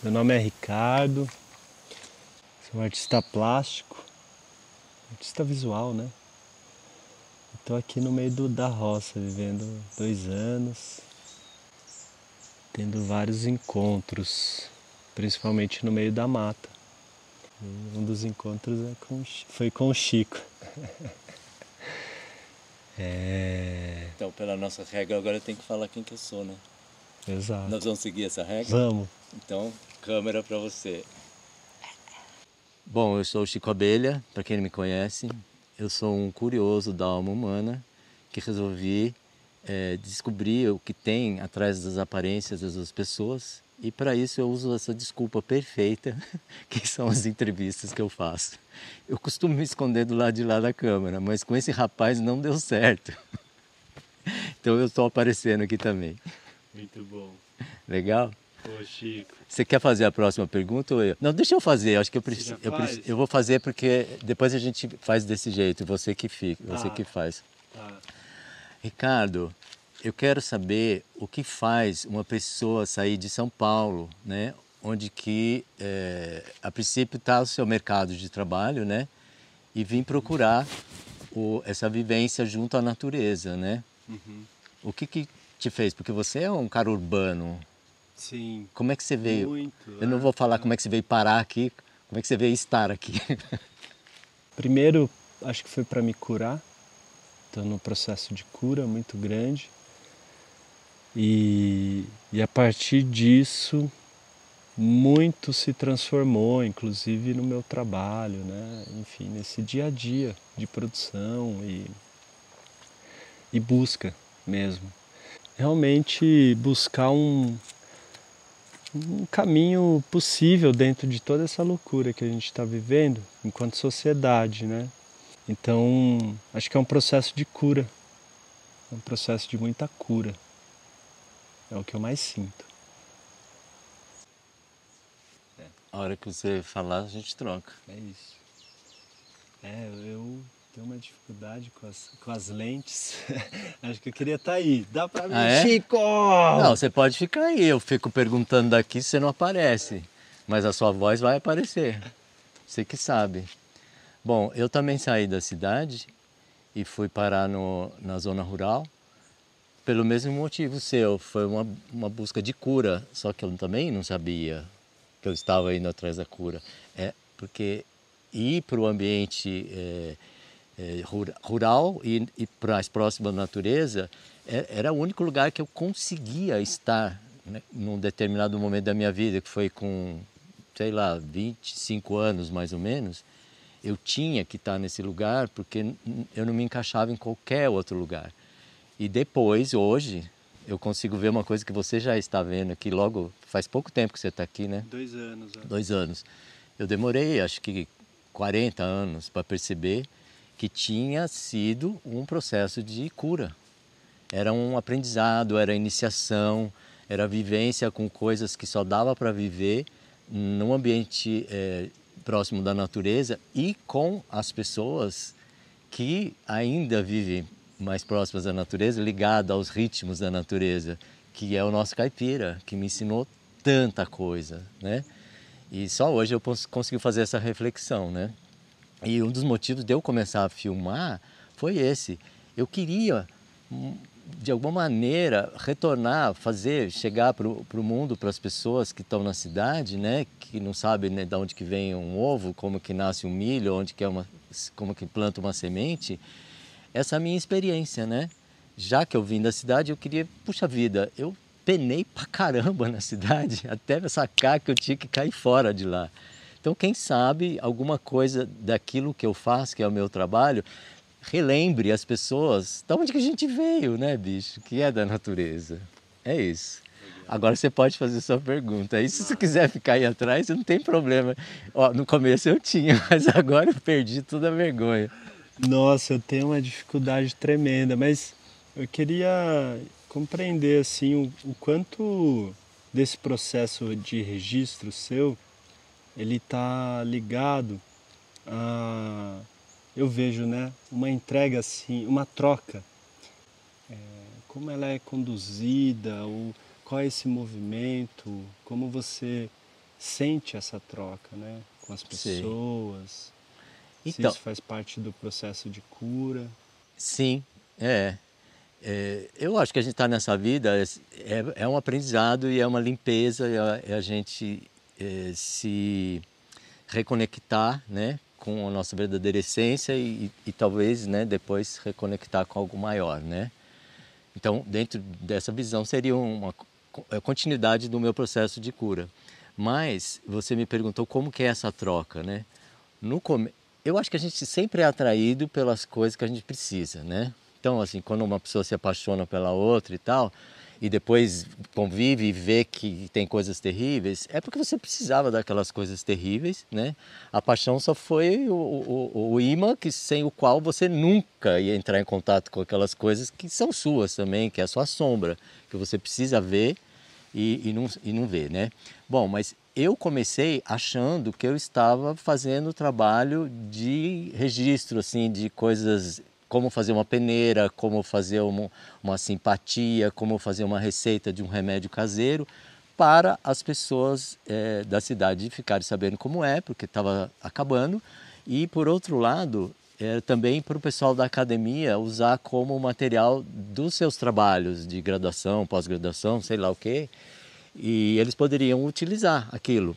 Meu nome é Ricardo, sou um artista plástico, artista visual, né? Estou aqui no meio da roça, vivendo 2 anos, tendo vários encontros, principalmente no meio da mata. E um dos encontros foi com o Chico. Então, pela nossa regra, agora eu tenho que falar quem que eu sou, né? Exato. Nós vamos seguir essa regra? Vamos. Então, câmera para você. Bom, eu sou o Chico Abelha, para quem não me conhece. Eu sou um curioso da alma humana que resolvi descobrir o que tem atrás das aparências das pessoas. E para isso eu uso essa desculpa perfeita, que são as entrevistas que eu faço. Eu costumo me esconder do lado de lá da câmera, mas com esse rapaz não deu certo. Então eu estou aparecendo aqui também. Muito bom. Legal? Ô Chico. Você quer fazer a próxima pergunta ou eu? Não, deixa eu fazer. Acho que eu vou fazer porque depois a gente faz desse jeito. Você que fica, você que faz. Tá. Ricardo, eu quero saber o que faz uma pessoa sair de São Paulo, né? Onde que a princípio está o seu mercado de trabalho, né? E vir procurar essa vivência junto à natureza, né? Uhum. O que te fez? Porque você é um cara urbano. Sim. Como é que você veio? Muito, eu não vou falar como é que você veio parar aqui, como é que você veio estar aqui. Primeiro, acho que foi para me curar. Estou num processo de cura muito grande. E a partir disso, muito se transformou, inclusive no meu trabalho, né? Enfim, nesse dia a dia de produção e busca mesmo. Realmente buscar um caminho possível dentro de toda essa loucura que a gente está vivendo enquanto sociedade, né? Então, acho que é um processo de cura, é um processo de muita cura, é o que eu mais sinto. A hora que você falar, a gente troca. É isso. Eu tenho uma dificuldade com as lentes, acho que eu queria estar aí. Dá pra mim, Chico! Não, você pode ficar aí, eu fico perguntando daqui, você não aparece, mas a sua voz vai aparecer, você que sabe. Bom, eu também saí da cidade e fui parar na zona rural pelo mesmo motivo seu, foi uma busca de cura, só que eu também não sabia que eu estava indo atrás da cura. Porque ir para o ambiente rural e mais próximo da natureza era o único lugar que eu conseguia estar, né, num determinado momento da minha vida, que foi com, sei lá, 25 anos mais ou menos. Eu tinha que estar nesse lugar porque eu não me encaixava em qualquer outro lugar. E depois, hoje, eu consigo ver uma coisa que você já está vendo aqui logo, faz pouco tempo que você está aqui, né? 2 anos. É. 2 anos. Eu demorei, acho que 40 anos para perceber que tinha sido um processo de cura. Era um aprendizado, era iniciação, era vivência com coisas que só dava para viver num ambiente próximo da natureza e com as pessoas que ainda vivem mais próximas da natureza, ligada aos ritmos da natureza, que é o nosso caipira, que me ensinou tanta coisa, né? E só hoje eu consegui fazer essa reflexão, né? E um dos motivos de eu começar a filmar foi esse. Eu queria, de alguma maneira, retornar, chegar para o mundo, para as pessoas que estão na cidade, né, que não sabem, né, de onde que vem um ovo, como que nasce um milho, onde que como que planta uma semente. Essa é a minha experiência, né? Já que eu vim da cidade, eu queria, puxa vida, eu penei pra caramba na cidade, até sacar que eu tinha que cair fora de lá. Então, quem sabe, alguma coisa daquilo que eu faço, que é o meu trabalho, relembre as pessoas de onde que a gente veio, né, bicho? Que é da natureza. É isso. Agora você pode fazer sua pergunta. E se você quiser ficar aí atrás, não tem problema. Ó, no começo eu tinha, mas agora eu perdi toda a vergonha. Nossa, eu tenho uma dificuldade tremenda, mas eu queria compreender assim, o quanto desse processo de registro seu, ele está ligado a... Eu vejo, né, uma entrega assim, uma troca, como ela é conduzida, qual é esse movimento, como você sente essa troca, né? Com as pessoas. Então, isso faz parte do processo de cura. Sim, eu acho que a gente está nessa vida, é um aprendizado e é uma limpeza, é a gente se reconectar, né, com a nossa verdadeira essência e talvez, né, depois reconectar com algo maior, né? Então, dentro dessa visão, seria uma continuidade do meu processo de cura. Mas você me perguntou como que é essa troca, né? Eu acho que a gente sempre é atraído pelas coisas que a gente precisa, né? Então, assim, quando uma pessoa se apaixona pela outra e tal, e depois convive e vê que tem coisas terríveis, é porque você precisava daquelas coisas terríveis, né? A paixão só foi o imã sem o qual você nunca ia entrar em contato com aquelas coisas que são suas também, que é a sua sombra, que você precisa ver e não vê, né? Bom, mas eu comecei achando que eu estava fazendo trabalho de registro, assim, de coisas... Como fazer uma peneira, como fazer uma simpatia, como fazer uma receita de um remédio caseiro para as pessoas da cidade ficarem sabendo como é, porque estava acabando. E, por outro lado, também para o pessoal da academia usar como material dos seus trabalhos de graduação, pós-graduação, sei lá o quê. E eles poderiam utilizar aquilo.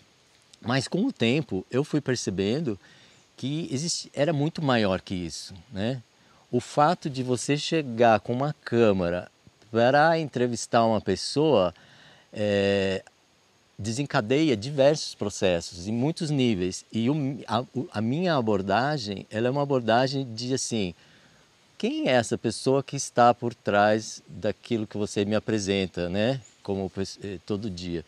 Mas, com o tempo, eu fui percebendo que era muito maior que isso, né? O fato de você chegar com uma câmera para entrevistar uma pessoa desencadeia diversos processos em muitos níveis. E a minha abordagem, ela é uma abordagem de assim, quem é essa pessoa que está por trás daquilo que você me apresenta, né? Como todo dia.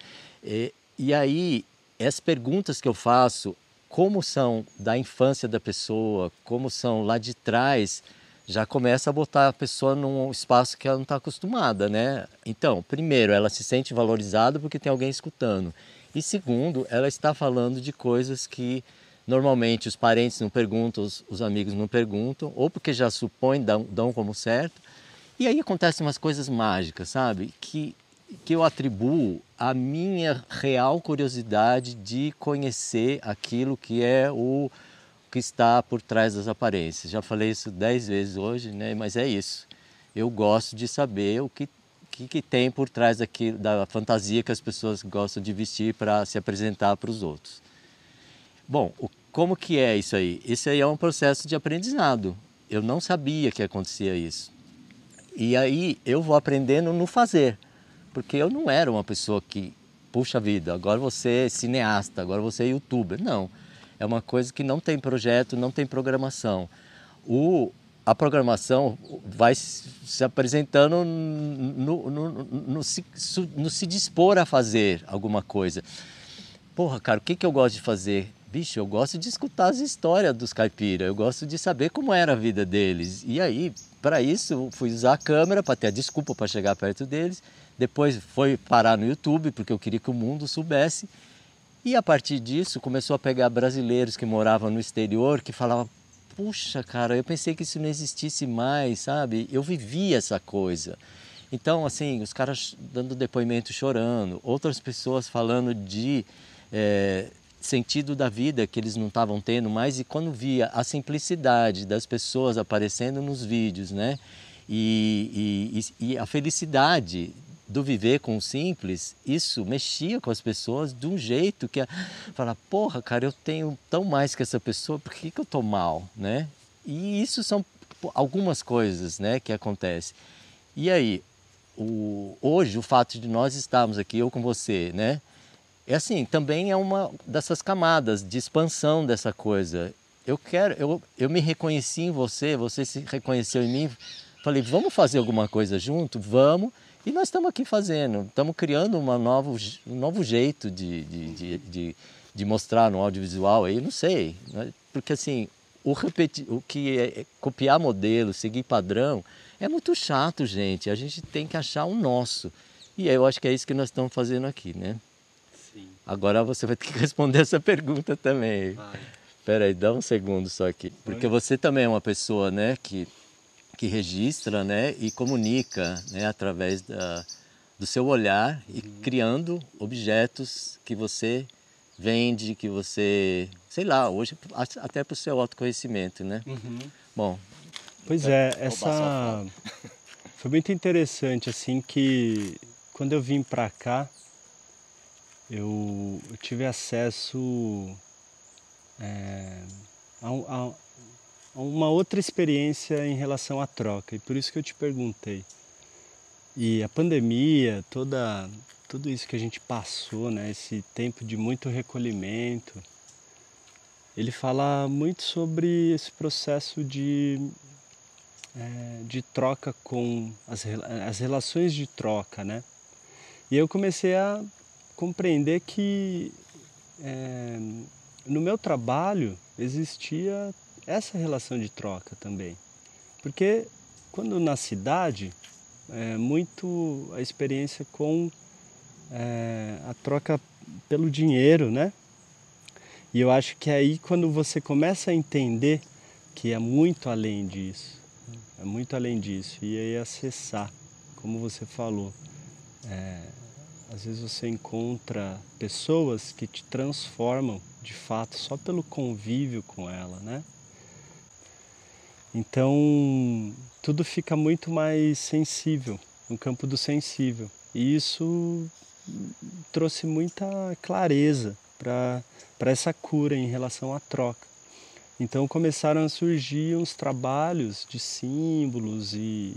E aí, as perguntas que eu faço, como são da infância da pessoa, como são lá de trás... já começa a botar a pessoa num espaço que ela não está acostumada, né? Então, primeiro, ela se sente valorizada porque tem alguém escutando. E segundo, ela está falando de coisas que normalmente os parentes não perguntam, os amigos não perguntam, ou porque já supõem, dão como certo. E aí acontecem umas coisas mágicas, sabe? Que eu atribuo à minha real curiosidade de conhecer aquilo que é o... que está por trás das aparências. Já falei isso 10 vezes hoje, né? Mas é isso. Eu gosto de saber o que tem por trás da fantasia que as pessoas gostam de vestir para se apresentar para os outros. Bom, como que é isso aí? Isso aí é um processo de aprendizado. Eu não sabia que acontecia isso. E aí eu vou aprendendo no fazer, porque eu não era uma pessoa que, puxa vida, agora você é cineasta, agora você é youtuber. Não. É uma coisa que não tem projeto, não tem programação. A programação vai se apresentando no se dispor a fazer alguma coisa. Porra, cara, o que eu gosto de fazer? Bicho, eu gosto de escutar as histórias dos caipiras, eu gosto de saber como era a vida deles. E aí, para isso, fui usar a câmera para ter a desculpa para chegar perto deles. Depois foi parar no YouTube, porque eu queria que o mundo soubesse. E a partir disso, começou a pegar brasileiros que moravam no exterior, que falavam, puxa, cara, eu pensei que isso não existisse mais, sabe? Eu vivia essa coisa. Então, assim, os caras dando depoimento chorando, outras pessoas falando de sentido da vida que eles não estavam tendo mais, e quando via a simplicidade das pessoas aparecendo nos vídeos, né? E a felicidade do viver com o simples, isso mexia com as pessoas de um jeito que... Fala, porra, cara, eu tenho tão mais que essa pessoa, por que eu tô mal, né? E isso são algumas coisas, né, que acontecem. E aí, hoje, o fato de nós estarmos aqui, eu com você, né? É assim, também é uma dessas camadas de expansão dessa coisa. Eu me reconheci em você, você se reconheceu em mim. Falei, vamos fazer alguma coisa junto? Vamos. E nós estamos aqui fazendo, estamos criando um novo jeito de mostrar no audiovisual aí, não sei. Porque assim, o que é copiar modelo, seguir padrão, é muito chato, gente. A gente tem que achar o nosso. E eu acho que é isso que nós estamos fazendo aqui, né? Sim. Agora você vai ter que responder essa pergunta também. Espera aí, dá um segundo só aqui. Porque você também é uma pessoa, né, que registra, né, e comunica, né, através do seu olhar e criando objetos que você vende, que você, sei lá, hoje até para o seu autoconhecimento, né? Uhum. Bom. Pois é, essa foi muito interessante, assim, que quando eu vim para cá, eu tive acesso a uma outra experiência em relação à troca, e por isso que eu te perguntei. E a pandemia, tudo isso que a gente passou, né, esse tempo de muito recolhimento, ele fala muito sobre esse processo de troca com as relações de troca, né? E eu comecei a compreender que no meu trabalho existia essa relação de troca também, porque quando na cidade muito a experiência com a troca pelo dinheiro, né? E eu acho que aí quando você começa a entender que é muito além disso, é muito além disso, e aí acessar, como você falou, às vezes você encontra pessoas que te transformam de fato só pelo convívio com ela, né? Então, tudo fica muito mais sensível, no campo do sensível. E isso trouxe muita clareza para essa cura em relação à troca. Então, começaram a surgir uns trabalhos de símbolos e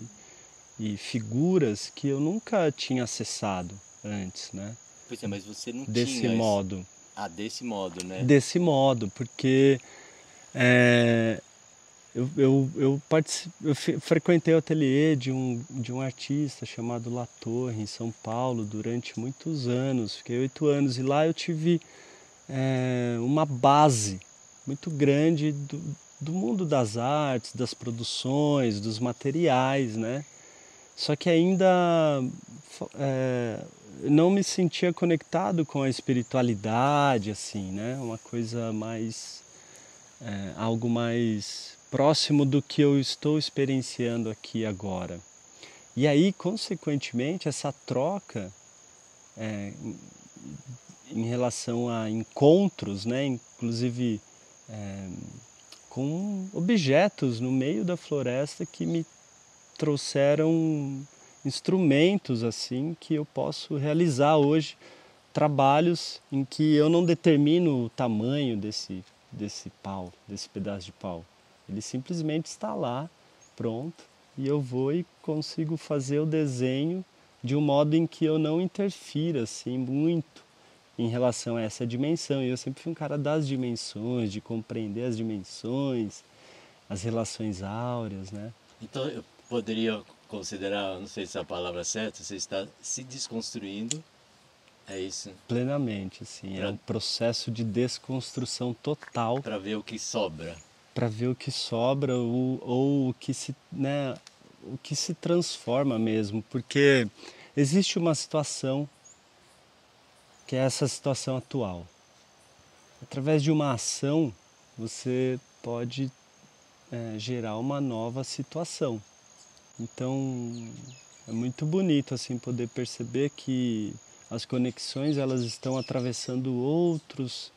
figuras que eu nunca tinha acessado antes, né? Pois é, mas você não tinha esse modo. Ah, desse modo, né? Desse modo, porque... Eu frequentei o ateliê de um artista chamado La Torre, em São Paulo, durante muitos anos. Fiquei 8 anos e lá eu tive uma base muito grande do mundo das artes, das produções, dos materiais, né? Só que ainda não me sentia conectado com a espiritualidade, assim, né? Uma coisa mais... algo mais... próximo do que eu estou experienciando aqui agora. E aí, consequentemente, essa troca em relação a encontros, né, inclusive com objetos no meio da floresta que me trouxeram instrumentos assim que eu posso realizar hoje, trabalhos em que eu não determino o tamanho desse pedaço de pau. Ele simplesmente está lá, pronto, e eu vou e consigo fazer o desenho de um modo em que eu não interfira assim, muito em relação a essa dimensão. E eu sempre fui um cara das dimensões, de compreender as dimensões, as relações áureas, né? Então eu poderia considerar, não sei se é a palavra certa, você está se desconstruindo, é isso? Plenamente, assim, é um processo de desconstrução total. Para ver o que sobra. Para ver o que sobra ou o que se transforma mesmo. Porque existe uma situação que é essa situação atual. Através de uma ação, você pode gerar uma nova situação. Então, é muito bonito assim, poder perceber que as conexões elas estão atravessando outros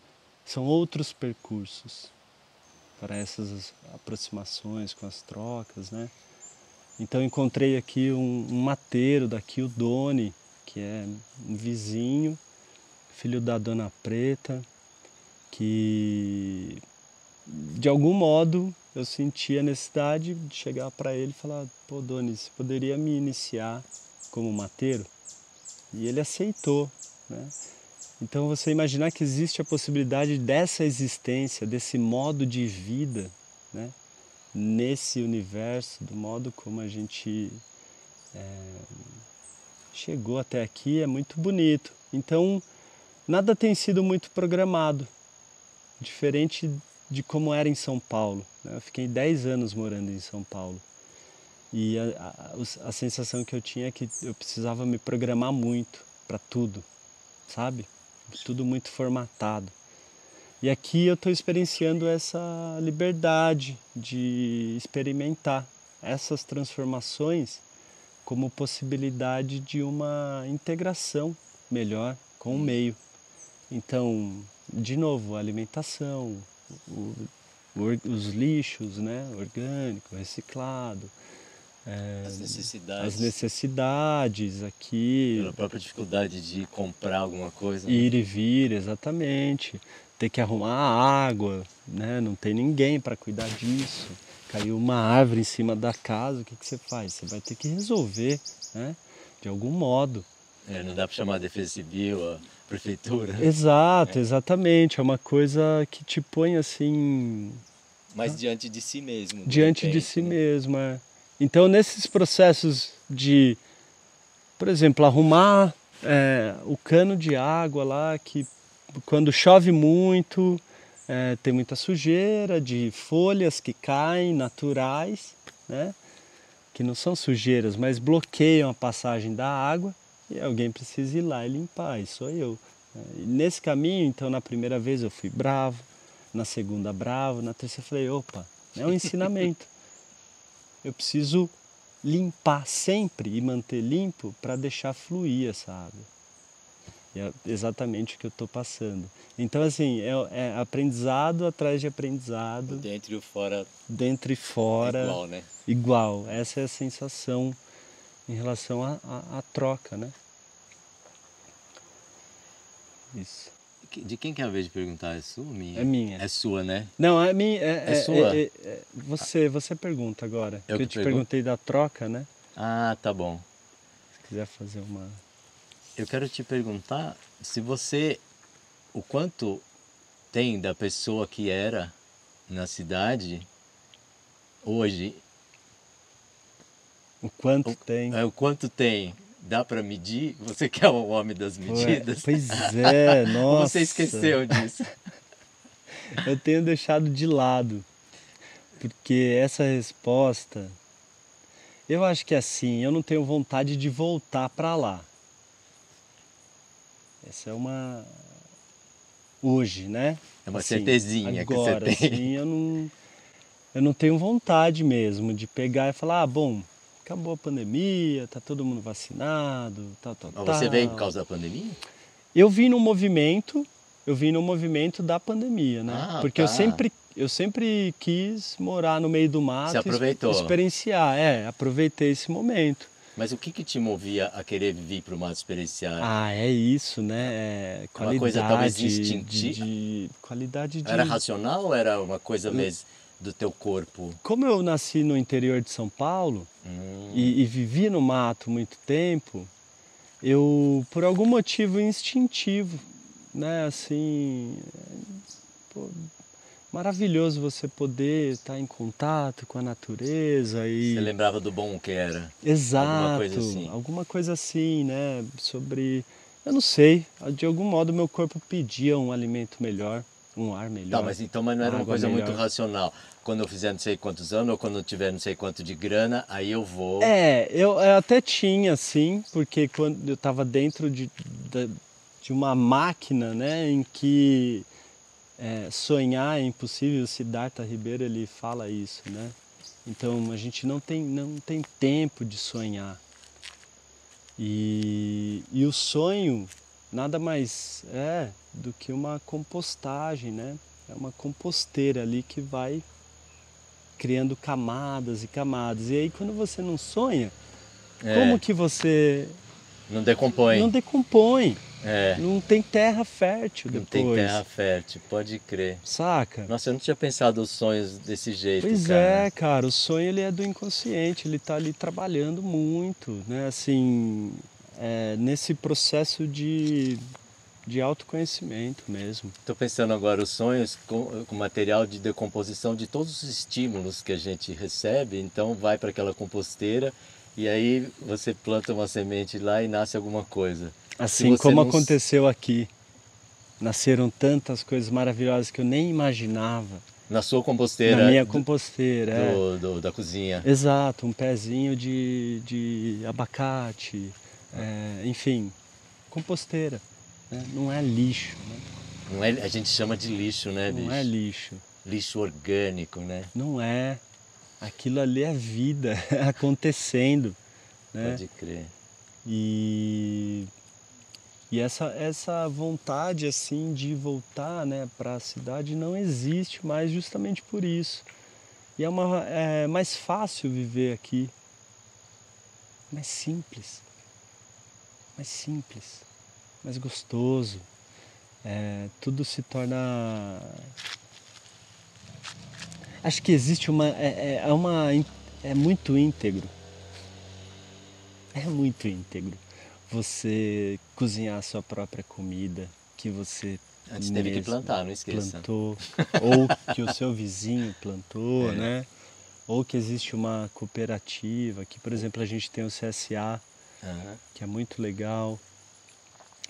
percursos para essas aproximações com as trocas, né? Então encontrei aqui um mateiro daqui, o Doni, que é um vizinho, filho da Dona Preta, que de algum modo eu senti a necessidade de chegar para ele e falar: pô, Doni, você poderia me iniciar como mateiro? E ele aceitou, né? Então você imaginar que existe a possibilidade dessa existência, desse modo de vida, né? Nesse universo, do modo como a gente chegou até aqui, é muito bonito. Então nada tem sido muito programado, diferente de como era em São Paulo, né? Eu fiquei 10 anos morando em São Paulo e a sensação que eu tinha é que eu precisava me programar muito para tudo, sabe? Tudo muito formatado. E aqui eu estou experienciando essa liberdade de experimentar essas transformações como possibilidade de uma integração melhor com o meio. Então, de novo, a alimentação, os lixos, né? Orgânico, reciclado. As necessidades aqui. Pela própria dificuldade de comprar alguma coisa. Né? Ir e vir, exatamente. Ter que arrumar a água, né? Não tem ninguém para cuidar disso. Caiu uma árvore em cima da casa, o que você faz? Você vai ter que resolver, né? De algum modo. É, não dá para chamar a Defesa Civil, a Prefeitura. Exato, exatamente. É uma coisa que te põe assim... Mas diante de si mesmo. Diante de si mesmo, é. Então, nesses processos de, por exemplo, arrumar o cano de água lá, que quando chove muito, tem muita sujeira de folhas que caem, naturais, né? Que não são sujeiras, mas bloqueiam a passagem da água e alguém precisa ir lá e limpar, e sou eu. E nesse caminho, então, na primeira vez eu fui bravo, na segunda bravo, na terceira eu falei, opa, é um ensinamento. Eu preciso limpar sempre e manter limpo para deixar fluir essa água. E é exatamente o que eu estou passando. Então, assim, é aprendizado atrás de aprendizado. O dentro e o fora. Dentro e fora. Igual, né? Igual. Essa é a sensação em relação à troca, né? Isso. De quem que é a vez de perguntar? É sua ou minha? É minha. É sua, né? Não, é minha. É sua? Você pergunta agora. Eu te perguntei da troca, né? Ah, tá bom. Se quiser fazer uma... Eu quero te perguntar se você... O quanto tem da pessoa que era na cidade hoje? O quanto tem? É, o quanto tem. Dá para medir? Você que é o homem das medidas? Pois é, nossa. Você esqueceu disso. Eu tenho deixado de lado, porque essa resposta, eu acho que é assim, eu não tenho vontade de voltar para lá. Essa é uma... Hoje, né? É uma assim, certezinha agora, que você tem. Assim, eu não tenho vontade mesmo de pegar e falar, ah, bom... Acabou a pandemia, tá todo mundo vacinado, tal. Mas você veio por causa da pandemia? Eu vim no movimento da pandemia, né? Ah, porque tá. eu sempre quis morar no meio do mato. Você aproveitou? Experienciar, aproveitei esse momento. Mas o que te movia a querer vir para o mato experienciar? Ah, é isso, né? É uma coisa talvez instintiva. Era racional ou era uma coisa mesmo... do teu corpo? Como eu nasci no interior de São Paulo e vivi no mato muito tempo, eu, por algum motivo instintivo, né, assim, pô, maravilhoso você poder estar em contato com a natureza e... Você lembrava do bom que era? Exato, alguma coisa assim, né, sobre, eu não sei, de algum modo meu corpo pedia um alimento melhor. Um ar melhor. Tá, mas não era uma coisa melhor. Muito racional. Quando eu fizer não sei quantos anos, ou quando eu tiver não sei quanto de grana, aí eu vou... Eu até tinha, sim, porque quando eu estava dentro de uma máquina, né, em que sonhar é impossível. O Sidarta Ribeiro, ele fala isso, né? Então, a gente não tem tempo de sonhar. E o sonho... Nada mais é do que uma compostagem, né? É uma composteira ali que vai criando camadas e camadas. E aí quando você não sonha, como que você... Não decompõe. Não decompõe. É. Não tem terra fértil depois. Não tem terra fértil, pode crer. Saca? Nossa, eu não tinha pensado os sonhos desse jeito, pois cara. Pois é, cara. O sonho, ele é do inconsciente. Ele tá ali trabalhando muito, né? Assim... nesse processo de autoconhecimento mesmo. Estou pensando agora os sonhos com material de decomposição de todos os estímulos que a gente recebe, então vai para aquela composteira e aí você planta uma semente lá e nasce alguma coisa. Assim como aconteceu aqui. Nasceram tantas coisas maravilhosas que eu nem imaginava. Na sua composteira? Na minha composteira, da cozinha. Exato, um pezinho de abacate... enfim, composteira, né? Não é lixo, né? Não é, a gente chama de lixo, né, bicho? Não é lixo. Lixo orgânico, né? Não é. Aquilo ali é vida acontecendo, né? Pode crer. E E essa vontade assim de voltar, né, para a cidade não existe mais justamente por isso. E é mais fácil viver aqui, mais simples, mais gostoso. Tudo se torna... Acho que existe uma... É muito íntegro. É muito íntegro. Você cozinhar a sua própria comida, que você antes teve que plantar, não esqueça. Plantou, ou que o seu vizinho plantou, né? Ou que existe uma cooperativa, que por exemplo a gente tem o CSA, que é muito legal.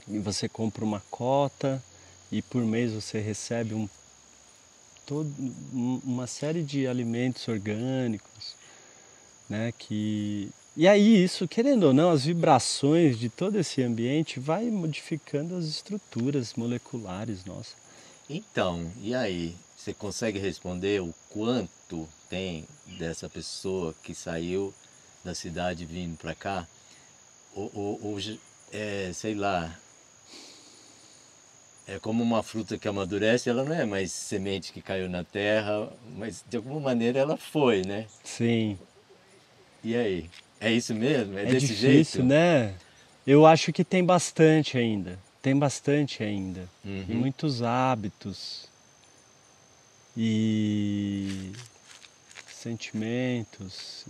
E você compra uma cota e por mês você recebe uma série de alimentos orgânicos, né? E aí isso, querendo ou não, as vibrações de todo esse ambiente vai modificando as estruturas moleculares nossas. Então, e aí? Você consegue responder o quanto tem dessa pessoa que saiu da cidade vindo para cá? Ou sei lá, é como uma fruta que amadurece, ela não é mais semente que caiu na terra, mas de alguma maneira ela foi, né? Sim. E aí? É isso mesmo? É desse jeito? É difícil, né? Eu acho que tem bastante ainda. Uhum. Muitos hábitos e sentimentos.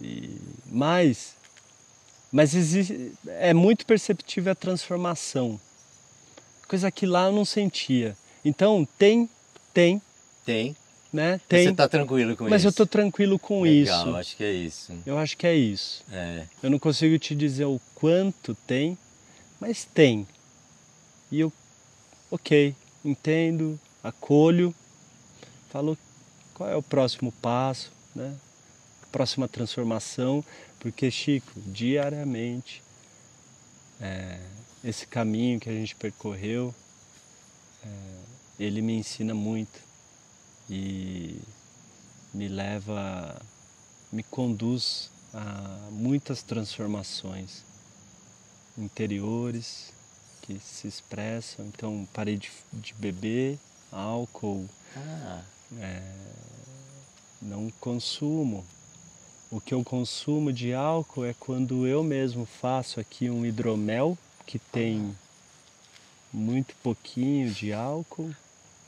Mas existe... é muito perceptível a transformação. Coisa que lá eu não sentia. Então, tem. Né? Tem. Você está tranquilo com isso? Mas eu estou tranquilo com isso. Legal, acho que é isso. Eu não consigo te dizer o quanto tem, mas tem. E eu, entendo, acolho, falo qual é o próximo passo, né? Próxima transformação, porque, Chico, diariamente, esse caminho que a gente percorreu, ele me ensina muito. E me conduz a muitas transformações interiores que se expressam. Então, parei de beber álcool, não consumo. O que eu consumo de álcool é quando eu mesmo faço aqui um hidromel, que tem muito pouquinho de álcool.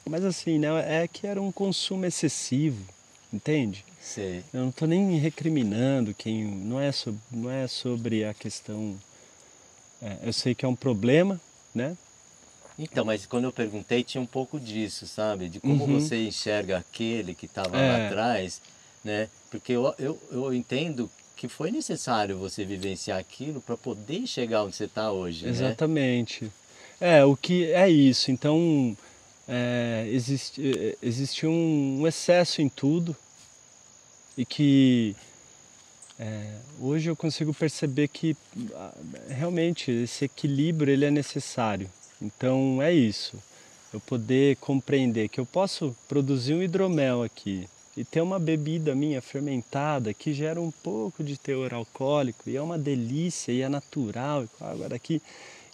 Mas assim, né, é que era um consumo excessivo, entende? Sim. Eu não estou nem recriminando quem... Não é sobre a questão... eu sei que é um problema, né? Então, mas quando eu perguntei tinha um pouco disso, sabe? De como você enxerga aquele que estava lá atrás, né? Porque eu entendo que foi necessário você vivenciar aquilo para poder chegar onde você está hoje, exatamente. Né? O que é isso. Então... existe um excesso em tudo e que hoje eu consigo perceber que realmente esse equilíbrio ele é necessário. Então é isso, eu poder compreender que eu posso produzir um hidromel aqui e ter uma bebida minha fermentada que gera um pouco de teor alcoólico e é uma delícia e é natural, e com água daqui,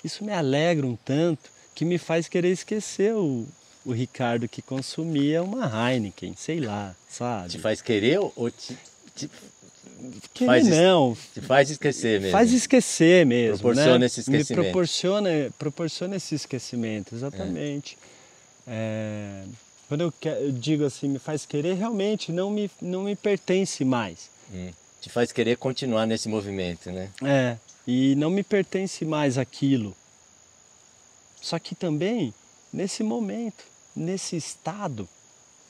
isso me alegra um tanto que me faz querer esquecer o Ricardo que consumia uma Heineken, sei lá, sabe? Te faz querer ou te faz esquecer mesmo. Faz esquecer mesmo, proporciona, né? Esse esquecimento. Me proporciona esse esquecimento, exatamente. Quando eu digo assim, me faz querer, realmente não me pertence mais. Te faz querer continuar nesse movimento, né? E não me pertence mais aquilo. Só que também, nesse momento, nesse estado,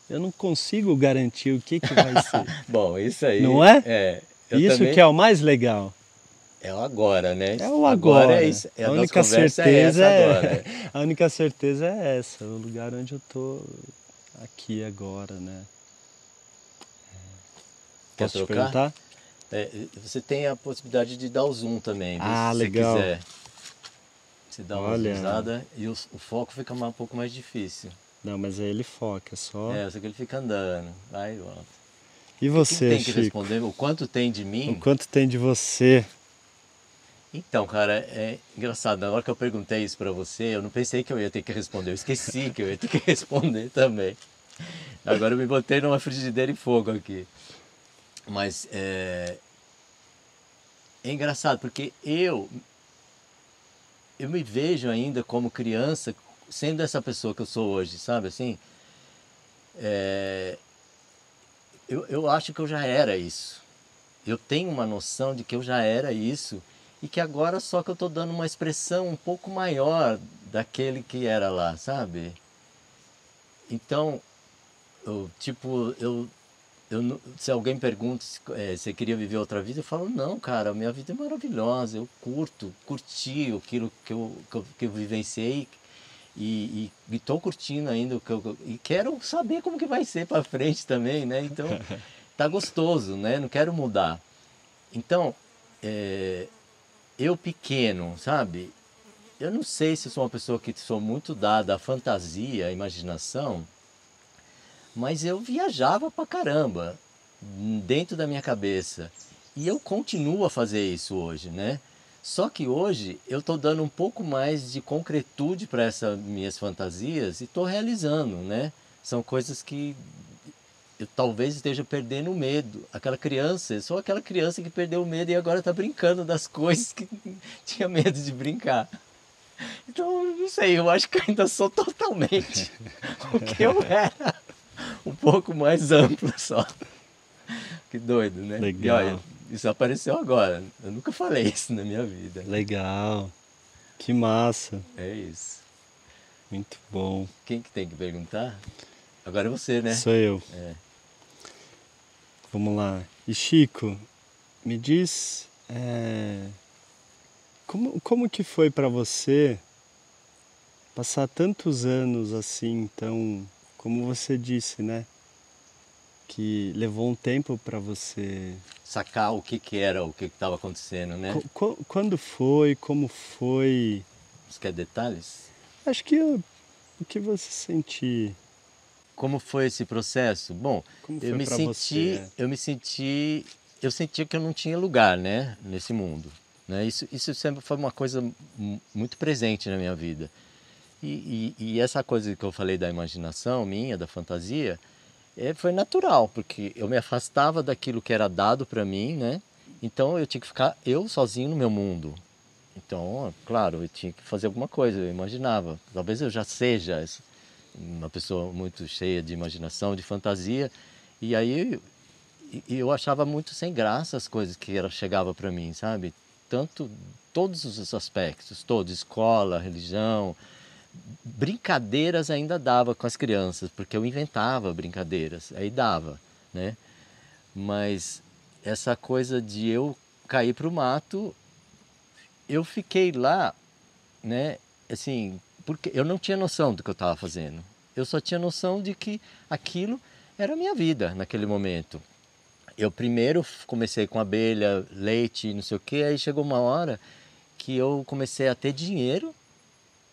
eu não consigo garantir o que vai ser. Bom, isso aí... Não é? Isso também... que é o mais legal. É o agora, né? É o agora. Agora é isso. A única certeza é essa agora. A única certeza é essa, o lugar onde eu estou aqui agora, né? Quer trocar? Posso te perguntar? Você tem a possibilidade de dar o zoom também, se legal. Você quiser. Você dá uma usada e o foco fica um pouco mais difícil. Não, mas aí ele foca só. Só que ele fica andando. Vai e volta. E você, Chico? Tem que responder o quanto tem de mim? O quanto tem de você? Então, cara, é engraçado. Na hora que eu perguntei isso pra você, eu não pensei que eu ia ter que responder. Eu esqueci que eu ia ter que responder também. Agora eu me botei numa frigideira e fogo aqui. Mas é engraçado, porque eu me vejo ainda como criança sendo essa pessoa que eu sou hoje, sabe? Assim, eu acho que eu já era isso. Eu tenho uma noção de que eu já era isso e que agora só que eu estou dando uma expressão um pouco maior daquele que era lá, sabe? Então, se alguém pergunta se você queria viver outra vida, eu falo, não, cara, minha vida é maravilhosa, eu curti aquilo que eu vivenciei e estou curtindo ainda, e quero saber como que vai ser para frente também, né? Então, tá gostoso, né? Não quero mudar. Então, eu pequeno, sabe? Eu não sei se sou uma pessoa que sou muito dada à fantasia, à imaginação, mas eu viajava pra caramba dentro da minha cabeça. E eu continuo a fazer isso hoje, né? Só que hoje eu tô dando um pouco mais de concretude para essas minhas fantasias e tô realizando, né? São coisas que eu talvez esteja perdendo o medo. Aquela criança que perdeu o medo e agora está brincando das coisas que tinha medo de brincar. Então, não sei, eu acho que ainda sou totalmente o que eu era. Um pouco mais amplo só. Que doido, né? Legal. E olha, isso apareceu agora. Eu nunca falei isso na minha vida. Legal. Que massa. É isso. Muito bom. Quem que tem que perguntar? Agora é você, né? Sou eu. É. Vamos lá. E Chico, me diz como que foi para você passar tantos anos assim, tão, como você disse, né? Que levou um tempo para você sacar o que que era, o que estava acontecendo, né? Quando foi, como foi? Você quer detalhes? Acho que o que você sentir. Como foi esse processo? Bom, eu senti que eu não tinha lugar, né, nesse mundo, né? Isso sempre foi uma coisa muito presente na minha vida. E essa coisa que eu falei da imaginação minha, da fantasia, foi natural, porque eu me afastava daquilo que era dado para mim, né? Então eu tinha que ficar eu sozinho no meu mundo. Então, claro, eu tinha que fazer alguma coisa, eu imaginava. Talvez eu já seja uma pessoa muito cheia de imaginação, de fantasia, e aí eu achava muito sem graça as coisas que chegava para mim, sabe? Todos os aspectos, escola, religião, brincadeiras ainda dava com as crianças, porque eu inventava brincadeiras, aí dava, né? Mas essa coisa de eu cair para o mato, eu fiquei lá, né, assim, porque eu não tinha noção do que eu estava fazendo. Eu só tinha noção de que aquilo era a minha vida naquele momento. Eu primeiro comecei com abelha, leite, não sei o quê. Aí chegou uma hora que eu comecei a ter dinheiro,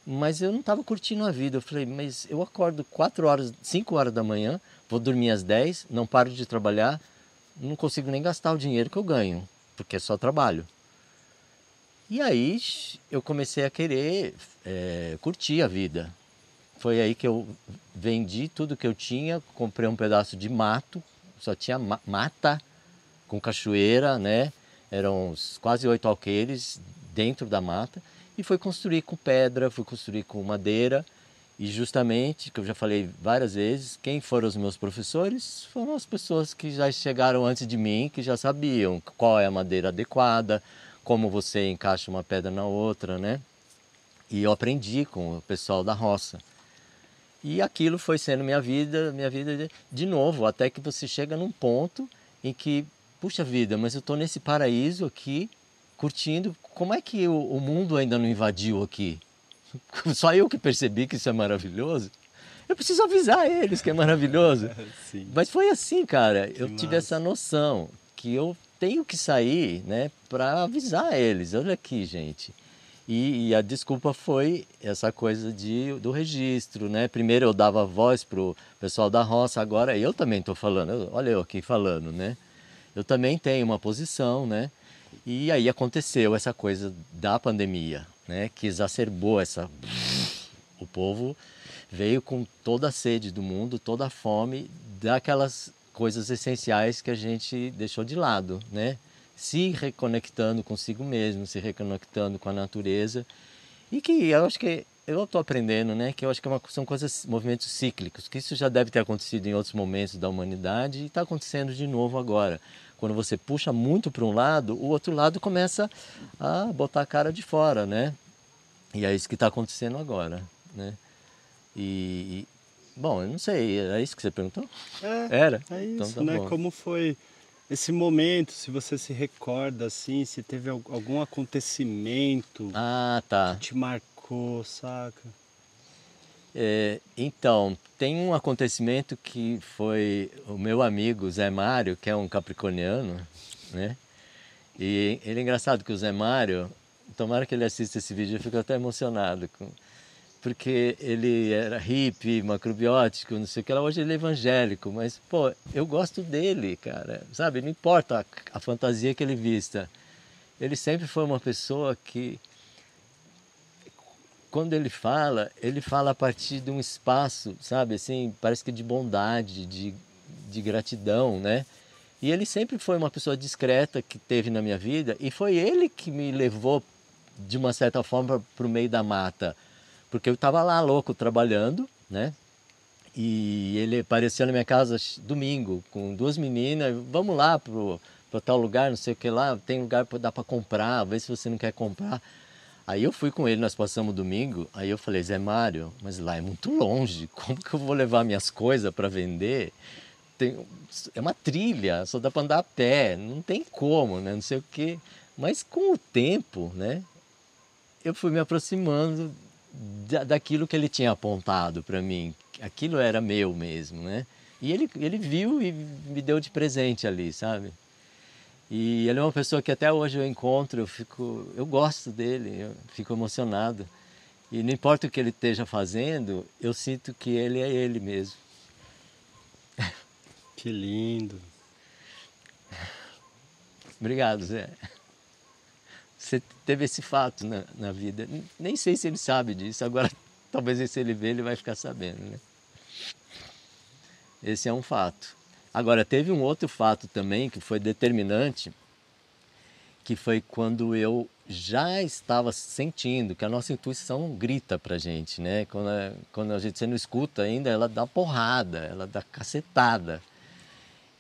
mas eu não estava curtindo a vida. Eu falei, mas eu acordo 4 horas, 5 horas da manhã, vou dormir às 10, não paro de trabalhar, não consigo nem gastar o dinheiro que eu ganho, porque é só trabalho. E aí eu comecei a querer curtir a vida. Foi aí que eu vendi tudo que eu tinha, comprei um pedaço de mato, só tinha mata com cachoeira, né? Eram uns quase 8 alqueires dentro da mata. E fui construir com pedra, fui construir com madeira. E justamente, que eu já falei várias vezes, quem foram os meus professores foram as pessoas que já chegaram antes de mim, que já sabiam qual é a madeira adequada, como você encaixa uma pedra na outra, né? E eu aprendi com o pessoal da roça. E aquilo foi sendo minha vida de novo, até que você chega num ponto em que, puxa vida, mas eu estou nesse paraíso aqui, curtindo, como é que o mundo ainda não invadiu aqui? Só eu que percebi que isso é maravilhoso? Eu preciso avisar eles que é maravilhoso. Sim. Mas foi assim, cara, que eu tive essa noção que eu tenho que sair, né, para avisar eles, olha aqui, gente. E a desculpa foi essa coisa do registro, né? Primeiro eu dava voz pro pessoal da roça, agora eu também estou falando, olha eu aqui falando, né? Eu também tenho uma posição, né? E aí aconteceu essa coisa da pandemia, né, que exacerbou essa... O povo veio com toda a sede do mundo, toda a fome daquelas coisas essenciais que a gente deixou de lado, né? Se reconectando consigo mesmo, se reconectando com a natureza. E que eu acho que eu estou aprendendo, né? Que eu acho que são coisas, movimentos cíclicos, que isso já deve ter acontecido em outros momentos da humanidade e está acontecendo de novo agora. Quando você puxa muito para um lado, o outro lado começa a botar a cara de fora, né? E é isso que está acontecendo agora, né? E bom, eu não sei, é isso que você perguntou? Era? É isso, então, tá, né? Bom. Como foi esse momento, se você se recorda, assim, se teve algum acontecimento que te marcou, saca? É, então, tem um acontecimento que foi o meu amigo Zé Mário, que é um capricorniano, né? E ele é engraçado que o Zé Mário, tomara que ele assista esse vídeo, eu fico até emocionado com... porque ele era hippie, macrobiótico, não sei o que lá, hoje ele é evangélico, mas, pô, eu gosto dele, cara, sabe? Não importa a fantasia que ele vista, ele sempre foi uma pessoa que, quando ele fala a partir de um espaço, sabe, assim, parece que de bondade, de gratidão, né? E ele sempre foi uma pessoa discreta que teve na minha vida, e foi ele que me levou, de uma certa forma, para o meio da mata, porque eu estava lá louco trabalhando, né? E ele apareceu na minha casa domingo com duas meninas, vamos lá para tal lugar, não sei o que lá, tem lugar para dar para comprar, vê se você não quer comprar. Aí eu fui com ele, nós passamos domingo, aí eu falei, Zé Mário, mas lá é muito longe, como que eu vou levar minhas coisas para vender? Tem, é uma trilha, só dá para andar a pé, não tem como, né? Não sei o que. Mas com o tempo, né? Eu fui me aproximando daquilo que ele tinha apontado para mim, aquilo era meu mesmo, né? E ele viu e me deu de presente ali, sabe? E ele é uma pessoa que até hoje eu encontro, eu gosto dele, eu fico emocionado. E não importa o que ele esteja fazendo, eu sinto que ele é ele mesmo. Que lindo. Obrigado, Zé. Você teve esse fato na vida. Nem sei se ele sabe disso. Agora, talvez se ele ver, ele vai ficar sabendo, né? Esse é um fato. Agora, teve um outro fato também que foi determinante, que foi quando eu já estava sentindo que a nossa intuição grita pra gente, né? Quando a gente não escuta ainda, ela dá porrada, ela dá cacetada.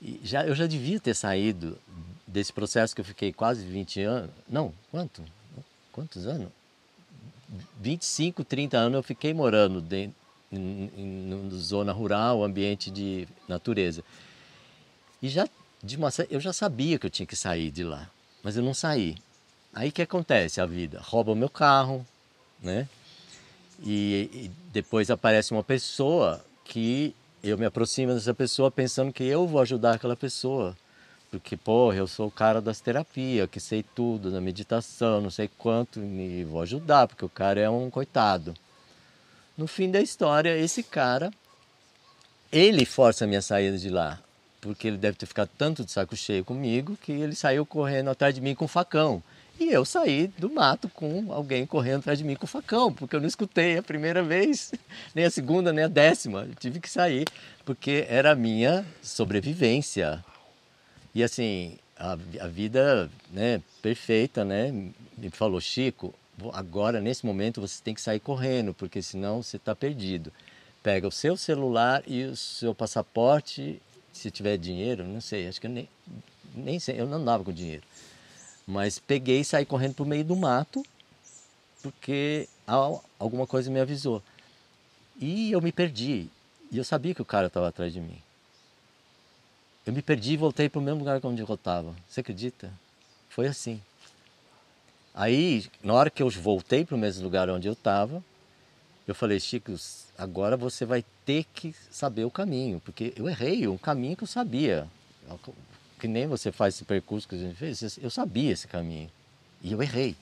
E eu já devia ter saído desse processo que eu fiquei quase 20 anos, não, quantos anos? 25, 30 anos eu fiquei morando em zona rural, ambiente de natureza. E eu já sabia que eu tinha que sair de lá, mas eu não saí. Aí o que acontece? A vida rouba o meu carro, né? E depois aparece uma pessoa que eu me aproximo dessa pessoa pensando que eu vou ajudar aquela pessoa. Porque, porra, eu sou o cara das terapias, que sei tudo, da meditação, não sei quanto, e vou ajudar, porque o cara é um coitado. No fim da história, esse cara, ele força a minha saída de lá, porque ele deve ter ficado tanto de saco cheio comigo, que ele saiu correndo atrás de mim com um facão. E eu saí do mato com alguém correndo atrás de mim com um facão, porque eu não escutei a primeira vez, nem a segunda, nem a décima. Eu tive que sair, porque era a minha sobrevivência. E assim, a vida, né, perfeita, né, me falou, Chico, agora nesse momento você tem que sair correndo, porque senão você está perdido. Pega o seu celular e o seu passaporte, se tiver dinheiro, não sei, acho que eu nem sei, eu não andava com dinheiro. Mas peguei e saí correndo para o meio do mato, porque alguma coisa me avisou. E eu me perdi, e eu sabia que o cara estava atrás de mim. Eu me perdi e voltei para o mesmo lugar onde eu estava. Você acredita? Foi assim. Aí, na hora que eu voltei para o mesmo lugar onde eu estava, eu falei, Chico, agora você vai ter que saber o caminho, porque eu errei um caminho que eu sabia. Que nem você faz esse percurso que a gente fez, eu sabia esse caminho. E eu errei.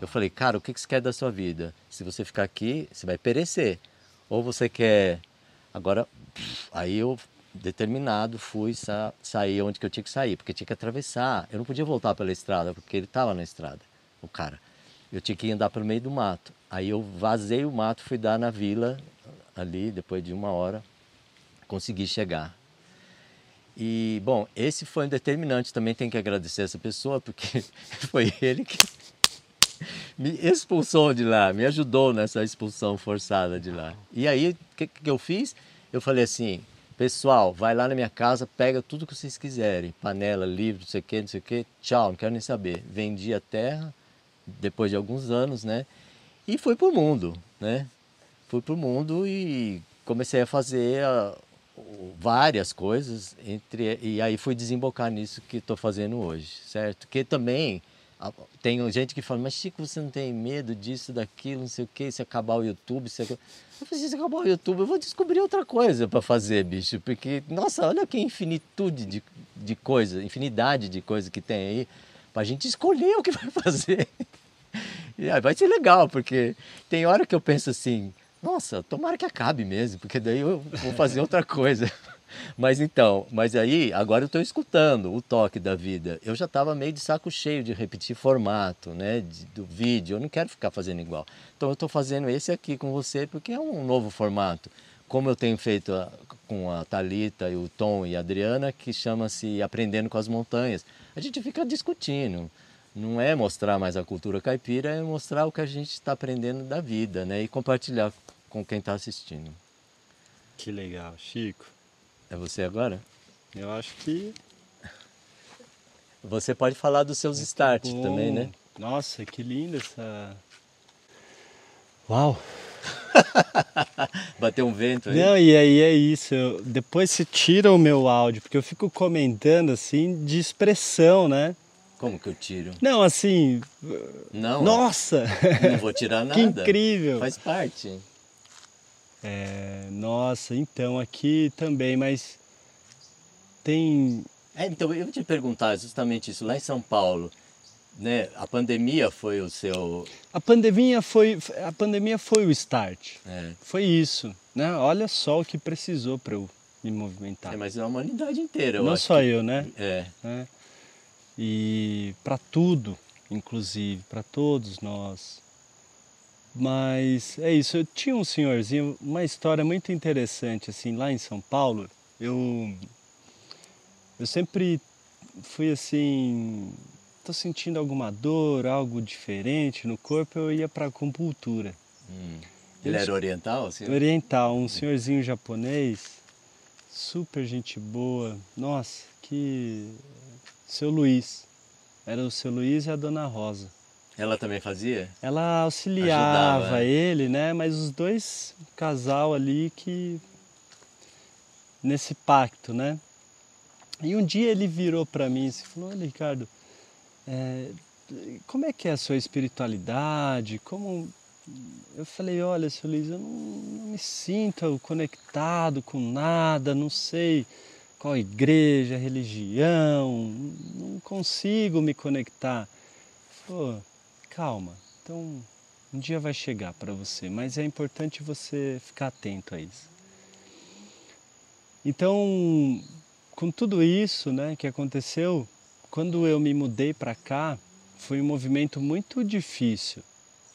Eu falei, cara, o que você quer da sua vida? Se você ficar aqui, você vai perecer. Ou você quer... Agora, aí eu... determinado, fui sair onde que eu tinha que sair, porque tinha que atravessar. Eu não podia voltar pela estrada, porque ele estava na estrada, o cara. Eu tinha que andar pelo meio do mato. Aí eu vazei o mato, fui dar na vila, ali, depois de uma hora, consegui chegar. E, bom, esse foi um determinante, também tenho que agradecer essa pessoa, porque foi ele que me expulsou de lá, me ajudou nessa expulsão forçada de lá. E aí, o que eu fiz? Eu falei assim, pessoal, vai lá na minha casa, pega tudo que vocês quiserem, panela, livro, não sei o quê, tchau, não quero nem saber. Vendi a terra, depois de alguns anos, né? E fui pro mundo, né? Fui pro mundo e comecei a fazer várias coisas, e aí fui desembocar nisso que estou fazendo hoje, certo? Que também tem gente que fala, mas Chico, você não tem medo disso, daquilo, não sei o quê, se acabar o YouTube, se acabar... Eu falei, se acabar o YouTube, eu vou descobrir outra coisa para fazer, bicho, porque, nossa, olha que infinitude de coisa, infinidade de coisa que tem aí, para a gente escolher o que vai fazer. E aí vai ser legal, porque tem hora que eu penso assim, nossa, tomara que acabe mesmo, porque daí eu vou fazer outra coisa. Mas então, mas aí, agora eu estou escutando o toque da vida. Eu já estava meio de saco cheio de repetir formato, né, do vídeo. Eu não quero ficar fazendo igual. Então eu estou fazendo esse aqui com você, porque é um novo formato. Como eu tenho feito com a Thalita, e o Tom e a Adriana, que chama-se Aprendendo com as Montanhas. A gente fica discutindo. Não é mostrar mais a cultura caipira, é mostrar o que a gente está aprendendo da vida, né? E compartilhar com quem está assistindo. Que legal, Chico. É você agora? Eu acho que... Você pode falar dos seus starts também, né? Nossa, que linda essa... Uau! Bateu um vento aí. Não, e aí é isso. Depois você tira o meu áudio, porque eu fico comentando assim de expressão, né? Como que eu tiro? Não, assim... Não. Nossa! Não vou tirar nada. Que incrível! Faz parte. É, nossa, então aqui também, mas tem... É, então, eu ia te perguntar justamente isso. Lá em São Paulo, né, a pandemia foi o seu... A pandemia foi o start. É. Foi isso. Né? Olha só o que precisou para eu me movimentar. É, mas a humanidade inteira, eu acho. Não só eu, né? É. É. E para tudo, inclusive, para todos nós. Mas é isso, eu tinha um senhorzinho, uma história muito interessante, assim, lá em São Paulo, eu sempre fui assim, tô sentindo alguma dor, algo diferente no corpo, eu ia para acupuntura. Ele era oriental, assim? Oriental, um senhorzinho japonês, super gente boa, nossa, que... Seu Luiz. Era o Seu Luiz e a Dona Rosa. Ela também fazia? Ela auxiliava, ajudava ele, né? Mas os dois, um casal ali que... Nesse pacto, né? E um dia ele virou para mim e falou, olha, Ricardo, como é que é a sua espiritualidade? Como... Eu falei, olha, Seu Luiz, eu não me sinto conectado com nada, não sei... Qual igreja, religião, não consigo me conectar. Pô, calma, então um dia vai chegar para você, mas é importante você ficar atento a isso. Então, com tudo isso, né, que aconteceu, quando eu me mudei para cá, foi um movimento muito difícil,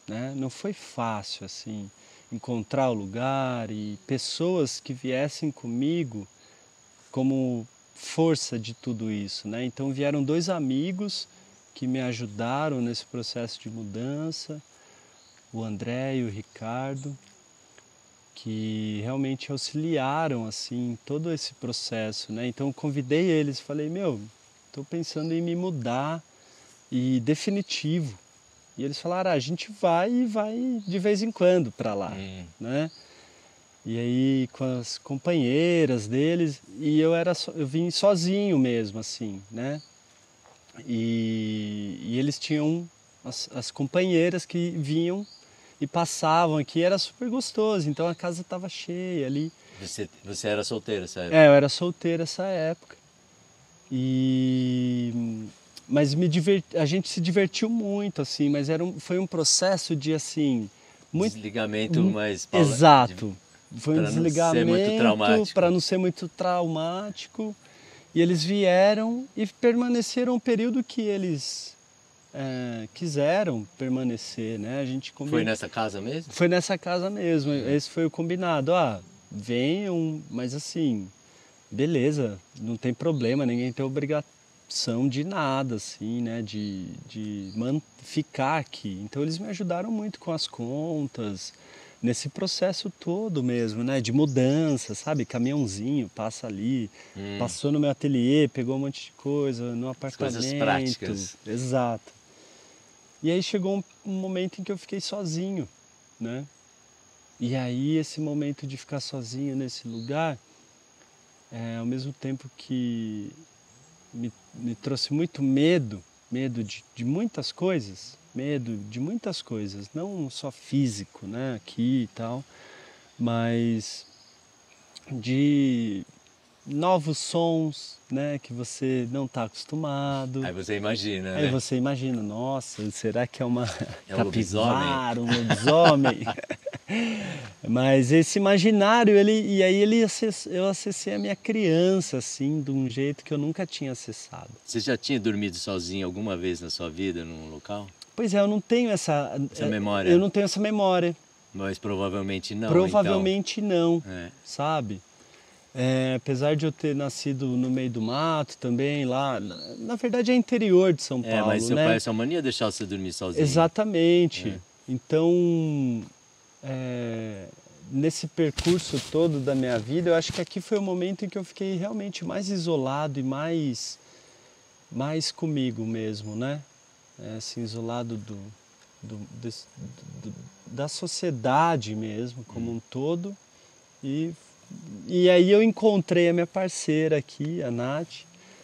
né? Não foi fácil, assim, encontrar o lugar e pessoas que viessem comigo como força de tudo isso, né? Então vieram dois amigos que me ajudaram nesse processo de mudança, o André e o Ricardo, que realmente auxiliaram assim todo esse processo, né? Então eu convidei eles, falei, meu, estou pensando em me mudar e definitivo. E eles falaram, a gente vai e vai de vez em quando para lá, né? E aí com as companheiras deles, e eu vim sozinho mesmo, assim, né? E eles tinham as companheiras que vinham e passavam aqui, era super gostoso, então a casa estava cheia ali. Você era solteira essa época? É, eu era solteira essa época. Mas a gente se divertiu muito, assim, mas foi um processo de, assim... Muito... Desligamento mais... Exato. Foi um desligamento para não ser muito traumático. E eles vieram e permaneceram o período que eles quiseram permanecer, né? A gente combinou. Foi nessa casa mesmo? Foi nessa casa mesmo. Esse foi o combinado. Ah, venham, mas assim, beleza, não tem problema, ninguém tem obrigação de nada, assim, né? De ficar aqui. Então eles me ajudaram muito com as contas, nesse processo todo mesmo, né? De mudança, sabe? Caminhãozinho, passa ali, passou no meu ateliê, pegou um monte de coisa, no apartamento. As coisas práticas. Exato. E aí chegou um momento em que eu fiquei sozinho, né? E aí esse momento de ficar sozinho nesse lugar, ao mesmo tempo que me trouxe muito medo, medo de muitas coisas, não só físico, né, aqui e tal, mas de novos sons, né, que você não está acostumado. Aí você imagina, aí, né? Você imagina, nossa, será que é uma capivara, um lobisomem? Mas esse imaginário, eu acessei a minha criança, assim, de um jeito que eu nunca tinha acessado. Você já tinha dormido sozinho alguma vez na sua vida, num local? Pois é, eu não tenho essa memória. Eu não tenho essa memória. Mas provavelmente não. Provavelmente então. Não, é. Sabe? É, apesar de eu ter nascido no meio do mato também, lá, na verdade é interior de São Paulo, né? Mas seu pai, sua mãe ia deixar você dormir sozinho. Exatamente. É. Então, nesse percurso todo da minha vida, eu acho que aqui foi o momento em que eu fiquei realmente mais isolado e mais comigo mesmo, né? Assim, isolado da sociedade mesmo, como um todo. E aí eu encontrei a minha parceira aqui, a Nath,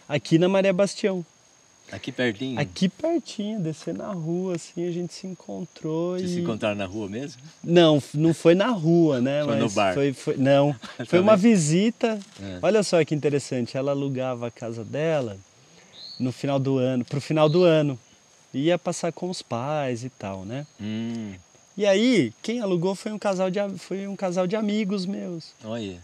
aqui na Maria Bastião. Aqui pertinho? Aqui pertinho, descer na rua, assim, a gente se encontrou. Vocês se encontraram na rua mesmo? Não, não foi na rua, né? Foi no bar? Não, foi uma visita. É. Olha só que interessante, ela alugava a casa dela no final do ano, pro final do ano. Ia passar com os pais e tal, né? E aí, quem alugou foi um casal de amigos meus. Olha.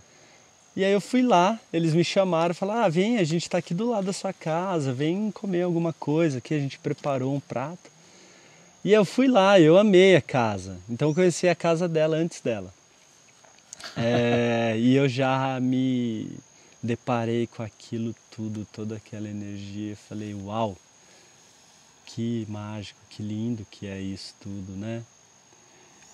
E aí eu fui lá, eles me chamaram, falaram, ah, vem, a gente tá aqui do lado da sua casa, vem comer alguma coisa aqui, a gente preparou um prato. E eu fui lá, eu amei a casa. Então eu conheci a casa dela antes dela. E eu já me deparei com aquilo tudo, toda aquela energia, falei, uau, que mágico, que lindo que é isso tudo, né?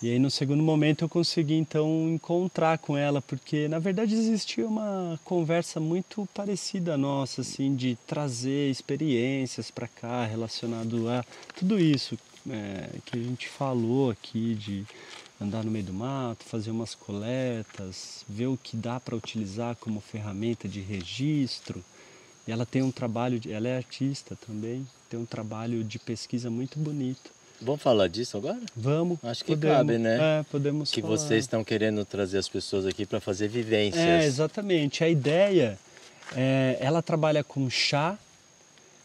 E aí, no segundo momento, eu consegui, então, encontrar com ela, porque, na verdade, existia uma conversa muito parecida nossa, assim, de trazer experiências para cá, relacionado a tudo isso que a gente falou aqui, de andar no meio do mato, fazer umas coletas, ver o que dá para utilizar como ferramenta de registro. E ela tem um trabalho, ela é artista também, tem um trabalho de pesquisa muito bonito. Vamos falar disso agora? Vamos. Acho que cabe, né? Podemos falar. Que vocês estão querendo trazer as pessoas aqui para fazer vivências. Exatamente. A ideia, ela trabalha com chá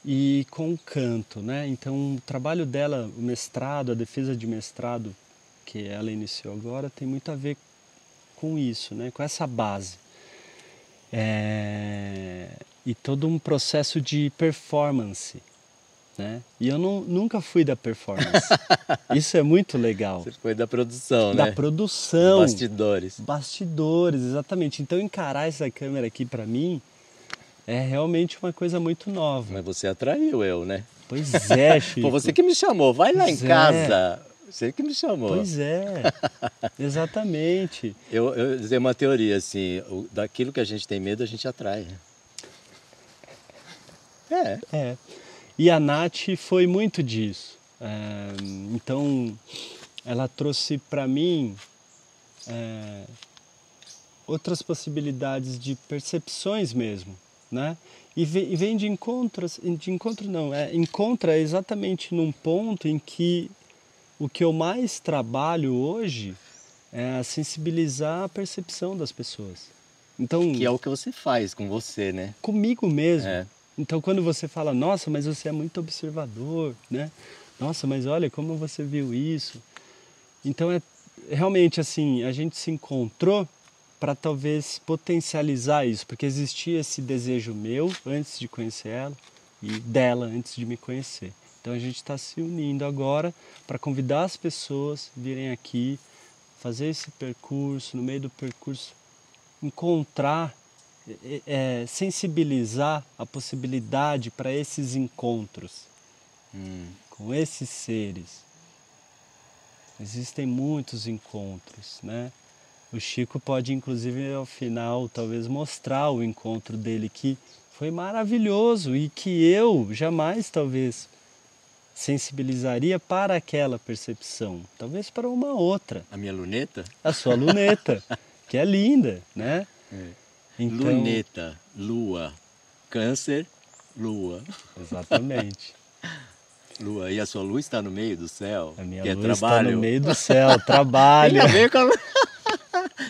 e com canto, né? Então, o trabalho dela, o mestrado, a defesa de mestrado que ela iniciou agora, tem muito a ver com isso, né? Com essa base. E todo um processo de performance, né? E eu nunca fui da performance. Isso é muito legal. Você foi da produção, né? Da produção. Bastidores. Bastidores, exatamente. Então encarar essa câmera aqui para mim é realmente uma coisa muito nova. Mas você atraiu eu, né? Pois é, Chico. Pô, você que me chamou, vai lá em casa. Você que me chamou. Pois é, exatamente. Eu tenho uma teoria, assim, daquilo que a gente tem medo, a gente atrai. E a Nath foi muito disso. Então, ela trouxe para mim outras possibilidades de percepções mesmo, né? E vem de encontros, encontra exatamente num ponto em que o que eu mais trabalho hoje é sensibilizar a percepção das pessoas. Então, que é o que você faz com você, né? Comigo mesmo. Então, quando você fala, nossa, mas você é muito observador, né? Nossa, mas olha como você viu isso. Então, realmente, assim, a gente se encontrou para talvez potencializar isso, porque existia esse desejo meu antes de conhecer ela e dela antes de me conhecer. Então a gente está se unindo agora para convidar as pessoas a virem aqui, fazer esse percurso, no meio do percurso encontrar, sensibilizar a possibilidade para esses encontros com esses seres. Existem muitos encontros, né? O Chico pode, inclusive, ao final, talvez mostrar o encontro dele, que foi maravilhoso e que eu jamais, talvez, sensibilizaria para aquela percepção. Talvez para uma outra. A minha luneta? A sua luneta, que é linda, né? É. Então... Luneta, lua, câncer, lua. Exatamente. Lua, e a sua luz está no meio do céu? A minha luz está no meio do céu, trabalho.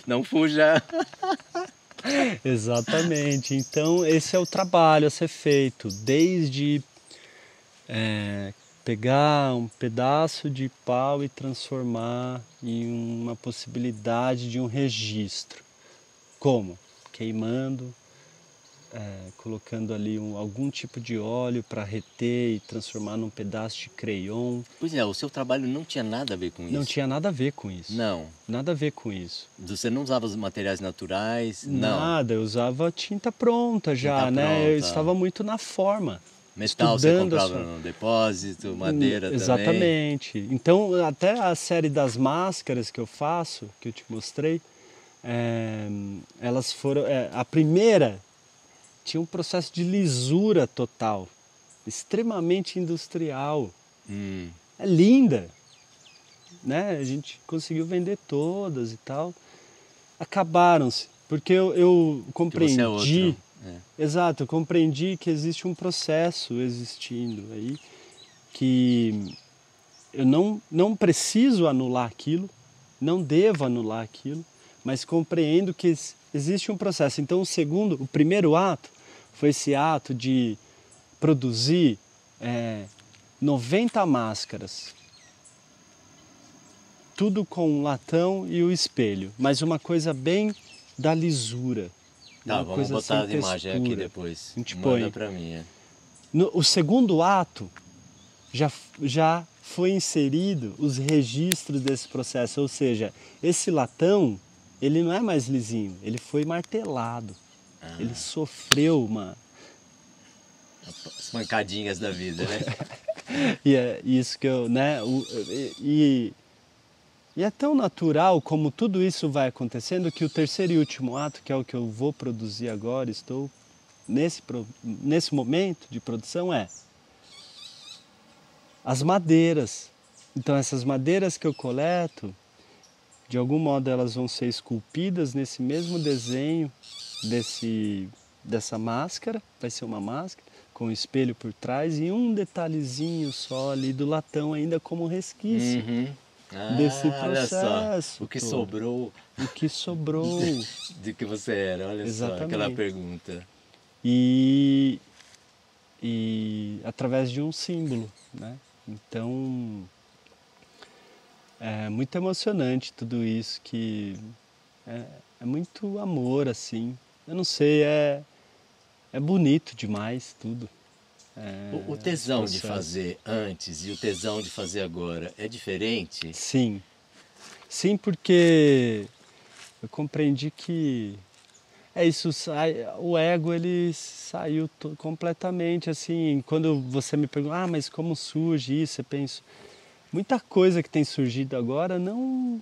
Não fuja. Exatamente. Então, esse é o trabalho a ser feito. Desde pegar um pedaço de pau e transformar em uma possibilidade de um registro. Como? Queimando, colocando ali algum tipo de óleo para reter e transformar num pedaço de crayon. Pois é, o seu trabalho não tinha nada a ver com isso. Não tinha nada a ver com isso. Não. Nada a ver com isso. Você não usava os materiais naturais? Não. Nada, eu usava tinta pronta já, tinta, né? Pronta. Eu estava muito na forma. Metal você comprava no depósito, madeira também. Exatamente. Então, até a série das máscaras que eu faço, que eu te mostrei, elas foram... a primeira... tinha um processo de lisura total, extremamente industrial. É linda, né? A gente conseguiu vender todas e tal. Acabaram-se, porque eu compreendi... Você é outro. Exato, eu compreendi que existe um processo existindo aí, que eu não preciso anular aquilo, não devo anular aquilo, mas compreendo que existe um processo. Então, o primeiro ato, foi esse ato de produzir 90 máscaras. Tudo com um latão e o espelho. Mas uma coisa bem da lisura. Tá, vamos botar as imagens aqui depois. Manda pra mim. O segundo ato já foi inserido os registros desse processo. Ou seja, esse latão, ele não é mais lisinho. Ele foi martelado. Ele sofreu as pancadinhas da vida, né? E é isso que eu, né? E é tão natural como tudo isso vai acontecendo, que o terceiro e último ato, que é o que eu vou produzir agora, estou nesse momento de produção, as madeiras. Então, essas madeiras que eu coleto, de algum modo elas vão ser esculpidas nesse mesmo desenho dessa máscara. Vai ser uma máscara com um espelho por trás e um detalhezinho só ali do latão ainda como resquício desse processo. Olha só, o que sobrou. O que sobrou. De que você era, olha. Exatamente. Só aquela pergunta. E através de um símbolo, né? Então, é muito emocionante tudo isso, que é muito amor, assim. Eu não sei, é bonito demais tudo. O tesão de fazer antes e o tesão de fazer agora é diferente? Sim. Sim, porque eu compreendi que isso sai, o ego ele saiu completamente, assim. Quando você me pergunta, mas como surge isso? Eu penso, muita coisa que tem surgido agora, não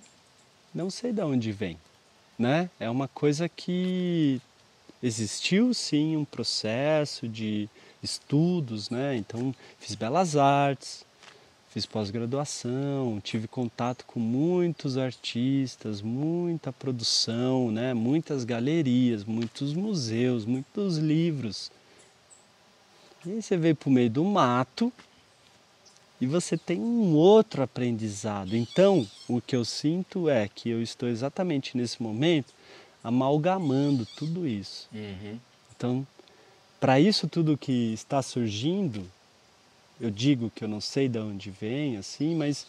sei de onde vem, né? É uma coisa que... Existiu, sim, um processo de estudos, né? Então, fiz belas artes, fiz pós-graduação, tive contato com muitos artistas, muita produção, né? Muitas galerias, muitos museus, muitos livros. E aí você veio para o meio do mato e você tem um outro aprendizado. Então, o que eu sinto é que eu estou exatamente nesse momento amalgamando tudo isso. Então, para isso tudo que está surgindo, eu digo que eu não sei de onde vem, assim, mas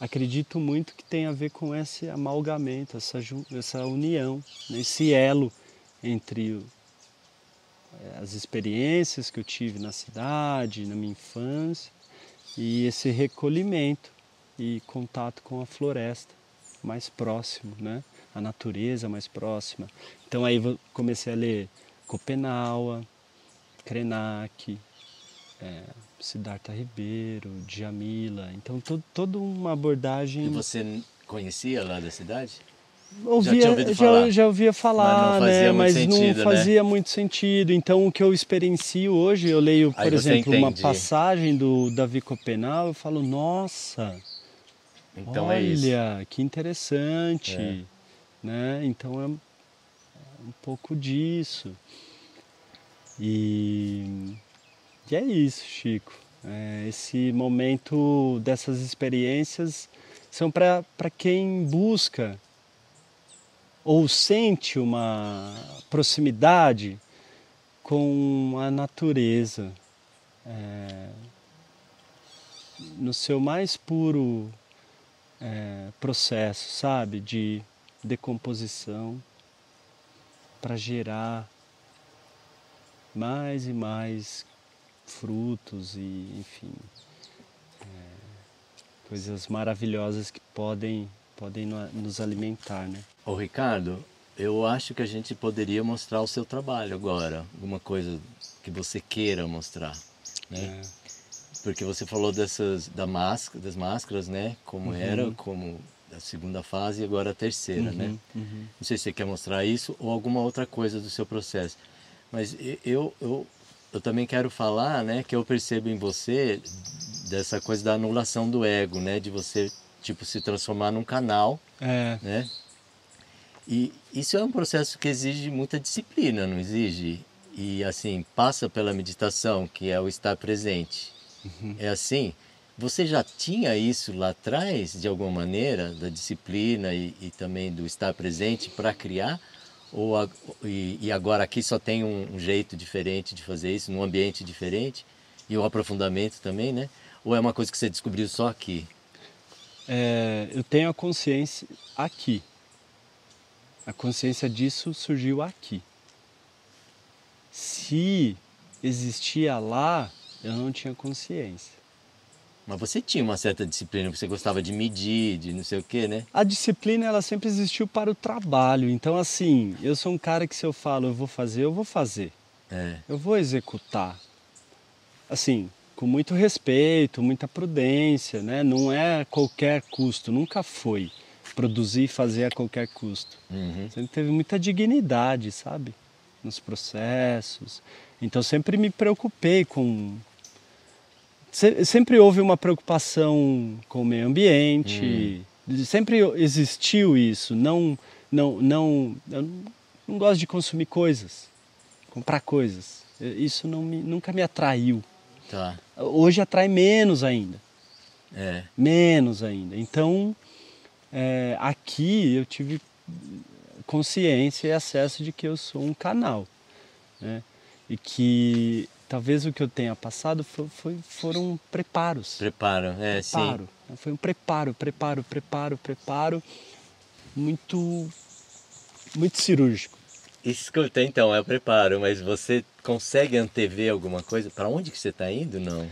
acredito muito que tem a ver com esse amalgamento, essa união, né? Esse elo entre as experiências que eu tive na cidade, na minha infância, e esse recolhimento e contato com a floresta mais próximo, né? A natureza mais próxima. Então aí comecei a ler Kopenawa, Krenak, Sidarta Ribeiro, Djamila. Então toda uma abordagem... E você conhecia lá da cidade? Já ouvia falar, mas não fazia muito sentido. Então o que eu experiencio hoje, eu leio, por exemplo, uma passagem do Davi Kopenawa, eu falo, nossa, então olha, que interessante. Né? Então é um pouco disso. E é isso, Chico. Esse momento dessas experiências são para quem busca ou sente uma proximidade com a natureza no seu mais puro processo, sabe? De decomposição para gerar mais e mais frutos e, enfim, coisas maravilhosas que podem nos alimentar, né? Ô Ricardo, eu acho que a gente poderia mostrar o seu trabalho agora, alguma coisa que você queira mostrar, né? Porque você falou das máscaras, né? Como era, como a segunda fase e agora a terceira, né? Não sei se você quer mostrar isso ou alguma outra coisa do seu processo. Mas eu também quero falar, né, que eu percebo em você dessa coisa da anulação do ego, né, de você tipo se transformar num canal, né? E isso é um processo que exige muita disciplina, não exige? E assim passa pela meditação, que é o estar presente. É assim. Você já tinha isso lá atrás, de alguma maneira, da disciplina e também do estar presente para criar? E agora aqui só tem um jeito diferente de fazer isso, num ambiente diferente, e um aprofundamento também, né? Ou é uma coisa que você descobriu só aqui? Eu tenho a consciência aqui. A consciência disso surgiu aqui. Se existia lá, eu não tinha consciência. Mas você tinha uma certa disciplina, você gostava de medir, de não sei o quê, né? A disciplina, ela sempre existiu para o trabalho. Então, assim, eu sou um cara que se eu falo, eu vou fazer, eu vou fazer. Eu vou executar. Assim, com muito respeito, muita prudência, né? Não é a qualquer custo, nunca foi produzir e fazer a qualquer custo. Sempre teve muita dignidade, sabe? Nos processos. Então, sempre me preocupei com... Sempre houve uma preocupação com o meio ambiente, sempre existiu isso. Eu não gosto de consumir coisas, comprar coisas. Isso nunca me atraiu. Tá. Hoje atrai menos ainda. Menos ainda. Então, aqui eu tive consciência e acesso de que eu sou um canal, né? E que... Talvez o que eu tenha passado foram preparos. Preparo, sim. Foi um preparo muito, muito cirúrgico. Escuta, então, é o preparo, mas você consegue antever alguma coisa? Para onde que você está indo, não?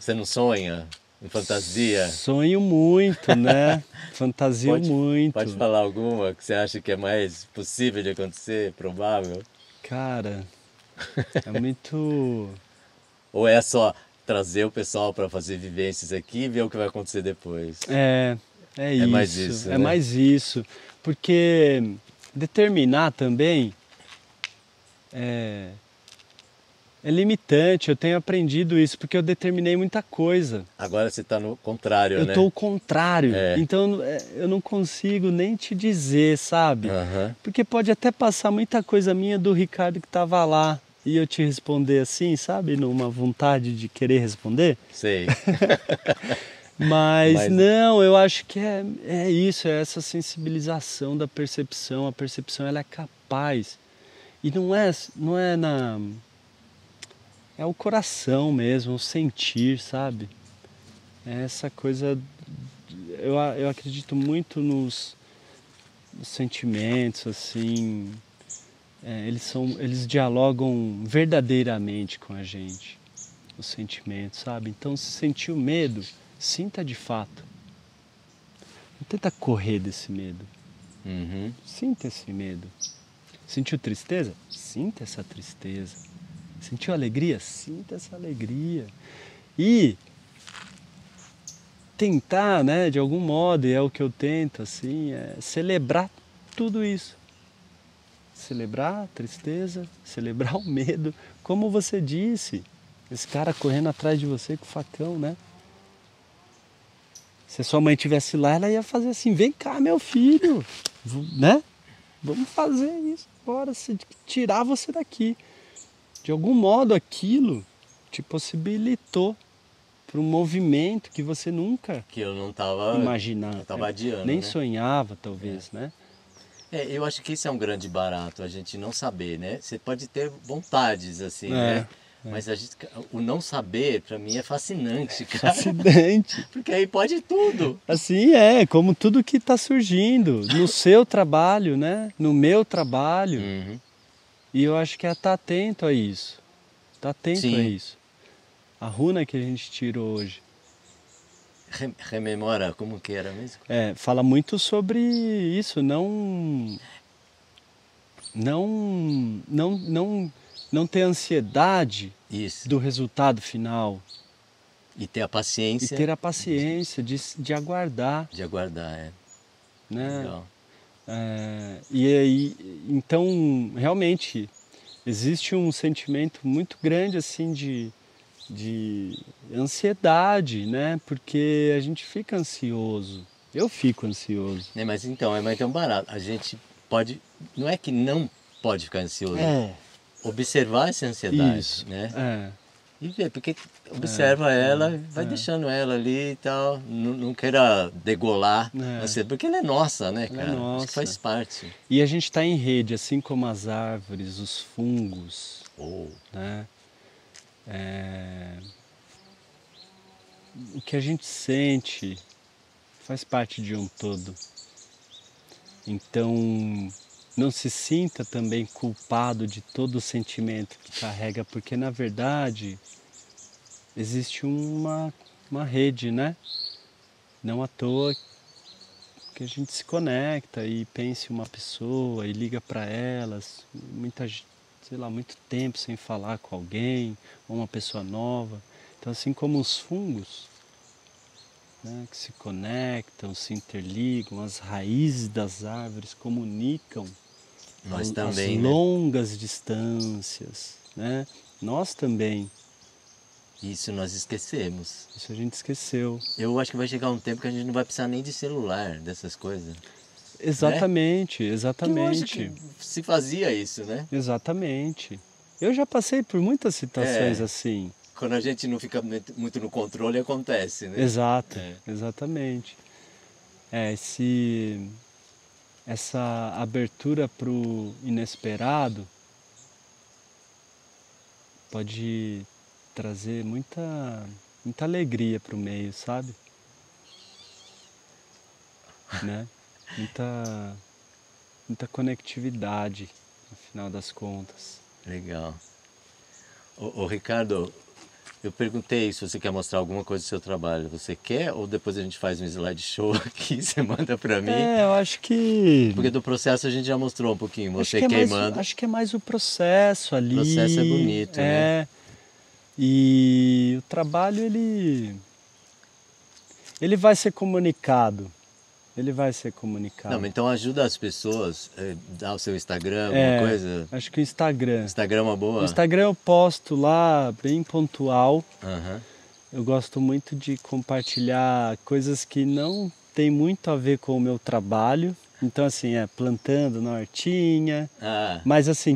Você não sonha? Em fantasia? Sonho muito, né? Fantasio muito. Pode falar alguma que você acha que é mais possível de acontecer, provável? Cara, é muito... Ou é só trazer o pessoal para fazer vivências aqui e ver o que vai acontecer depois? É isso. É mais isso, né? Mais isso. Porque determinar também é limitante. Eu tenho aprendido isso porque eu determinei muita coisa. Agora você está no contrário, né? Eu estou o contrário. Então eu não consigo nem te dizer, sabe? Porque pode até passar muita coisa minha do Ricardo que estava lá e eu te responder assim, sabe? Numa vontade de querer responder. Sei. Mas não, eu acho que é isso, é essa sensibilização da percepção. A percepção, ela é capaz. E não é na... É o coração mesmo, o sentir, sabe? essa coisa... Eu acredito muito nos sentimentos, assim... Eles dialogam verdadeiramente com a gente, os sentimentos, sabe? Então, se sentir o medo, sinta de fato. Não tenta correr desse medo. Uhum. Sinta esse medo. Sentiu tristeza? Sinta essa tristeza. Sentiu alegria? Sinta essa alegria. E tentar, né, de algum modo, e é o que eu tento, assim, é celebrar tudo isso. Celebrar a tristeza, celebrar o medo. Como você disse, esse cara correndo atrás de você com o facão, né? Se a sua mãe estivesse lá, ela ia fazer assim, vem cá, meu filho, né? Vamos fazer isso agora, se tirar você daqui. De algum modo, aquilo te possibilitou para um movimento que você nunca... Que eu não estava imaginando. Estava adiando, nem, né? Sonhava, talvez, né? Eu acho que isso é um grande barato, a gente não saber, né? Você pode ter vontades, assim, né? Mas o não saber, para mim, é fascinante, cara. Fascinante. Porque aí pode tudo. Assim é, como tudo que está surgindo no seu trabalho, né? No meu trabalho. Uhum. E eu acho que é estar atento a isso. Estar atento a isso. A runa que a gente tirou hoje. Rememora, como que era mesmo? Fala muito sobre isso, não ter ansiedade do resultado final. E ter a paciência. E ter a paciência de aguardar. De aguardar, né? Legal. E aí, então, realmente, existe um sentimento muito grande, assim, de ansiedade, né? Porque a gente fica ansioso. Eu fico ansioso. Mas então, é tão barato. A gente pode... Não é que não pode ficar ansioso. Observar essa ansiedade, isso, né? E ver, porque observa ela, vai deixando ela ali e tal. Não queira degolar a ansiedade, porque ela é nossa, né, cara? Ela é nossa. Isso faz parte. E a gente está em rede, assim como as árvores, os fungos, né? O que a gente sente faz parte de um todo. Então, não se sinta também culpado de todo o sentimento que carrega, porque, na verdade, existe uma rede, né? Não à toa que a gente se conecta e pensa em uma pessoa e liga para elas, muito tempo sem falar com alguém, ou uma pessoa nova. Então, assim como os fungos, né, que se conectam, se interligam, as raízes das árvores comunicam também, as longas distâncias, né? Nós também. Isso nós esquecemos. Isso a gente esqueceu. Eu acho que vai chegar um tempo que a gente não vai precisar nem de celular, dessas coisas. Exatamente, exatamente. Se fazia isso, né? Exatamente. Eu já passei por muitas situações assim. Quando a gente não fica muito no controle, acontece, né? Exato, exatamente. Essa abertura para o inesperado pode trazer muita alegria para o meio, sabe? Né? Muita conectividade, no final das contas. Legal. Ô, Ricardo, eu perguntei se você quer mostrar alguma coisa do seu trabalho. Você quer ou depois a gente faz um slideshow aqui, você manda para mim? Eu acho que... Porque do processo a gente já mostrou um pouquinho, você queimando. Acho que é mais o processo ali. O processo é bonito, né? E o trabalho, ele vai ser comunicado. Ele vai ser comunicado. Não, então ajuda as pessoas, dá o seu Instagram, alguma coisa. Acho que o Instagram. Instagram é uma boa. O Instagram eu posto lá, bem pontual. Uhum. Eu gosto muito de compartilhar coisas que não tem muito a ver com o meu trabalho. Então, assim, plantando na hortinha. Mas, assim,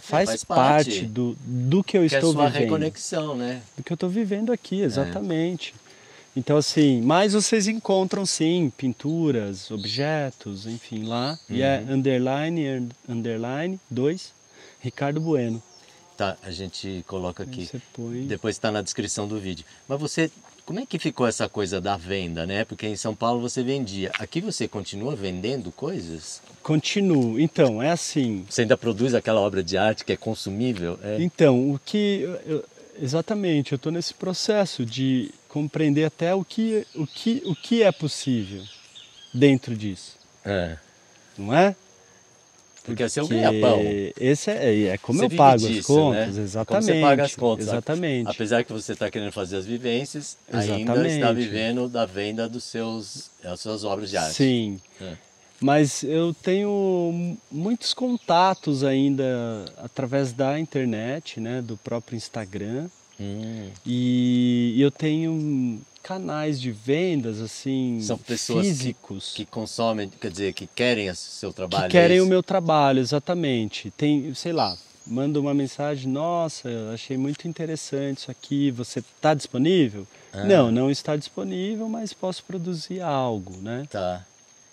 faz parte do que eu estou vivendo. É a sua reconexão, né? Do que eu estou vivendo aqui, exatamente. Então, assim, mas vocês encontram, sim, pinturas, objetos, enfim, lá. E é __2, Ricardo Bueno. Tá, a gente coloca aqui. Você põe. Depois está na descrição do vídeo. Mas você, como é que ficou essa coisa da venda, né? Porque em São Paulo você vendia. Aqui você continua vendendo coisas? Continuo. Então, é assim... Você ainda produz aquela obra de arte que é consumível? É. Então, o que... Exatamente, eu estou nesse processo de compreender até o que é possível dentro disso. É. Não é? Porque esse é o ganha-pão. Esse é como você eu pago disso, as contas, né? Exatamente. Como você paga as contas. Exatamente. Apesar que você está querendo fazer as vivências, exatamente, ainda está vivendo da venda dos das suas obras de arte. Sim. É. Mas eu tenho muitos contatos ainda através da internet, né? Do próprio Instagram. E eu tenho canais de vendas, assim, são pessoas físicos. Que consomem, quer dizer, que querem o seu trabalho. Que querem o meu trabalho, exatamente. Tem, sei lá, manda uma mensagem, nossa, eu achei muito interessante isso aqui, você está disponível? Ah. Não, não está disponível, mas posso produzir algo, né? Tá.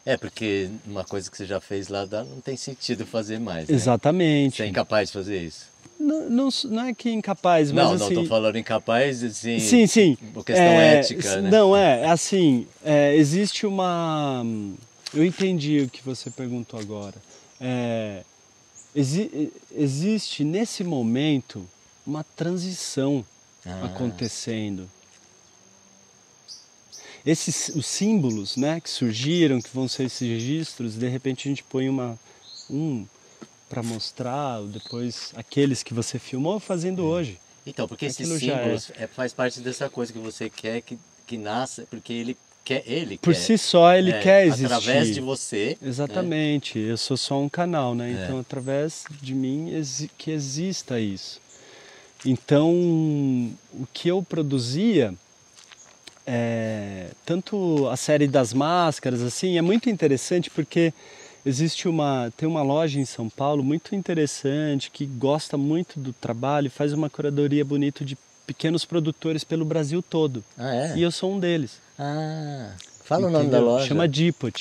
É, porque uma coisa que você já fez lá, não tem sentido fazer mais, né? Exatamente. Você é incapaz de fazer isso? Não é que é incapaz, mas assim... Não, estou falando incapaz, assim... Sim, sim. Por questão ética, né? Não, é assim, existe uma... Eu entendi o que você perguntou agora. Existe, nesse momento, uma transição acontecendo. Os símbolos, né, que surgiram, que vão ser esses registros, de repente a gente põe um para mostrar, depois aqueles que você filmou fazendo hoje. Então, porque esses símbolos faz parte dessa coisa que você quer que nasça, porque ele por si só, ele quer existir. Através de você. Exatamente, né? Eu sou só um canal, né? Então, através de mim que exista isso. Então, o que eu produzia... tanto a série das máscaras, assim, é muito interessante porque existe tem uma loja em São Paulo muito interessante que gosta muito do trabalho, faz uma curadoria bonita de pequenos produtores pelo Brasil todo. Ah, é? E eu sou um deles. Ah, fala o nome da loja. Chama Dipot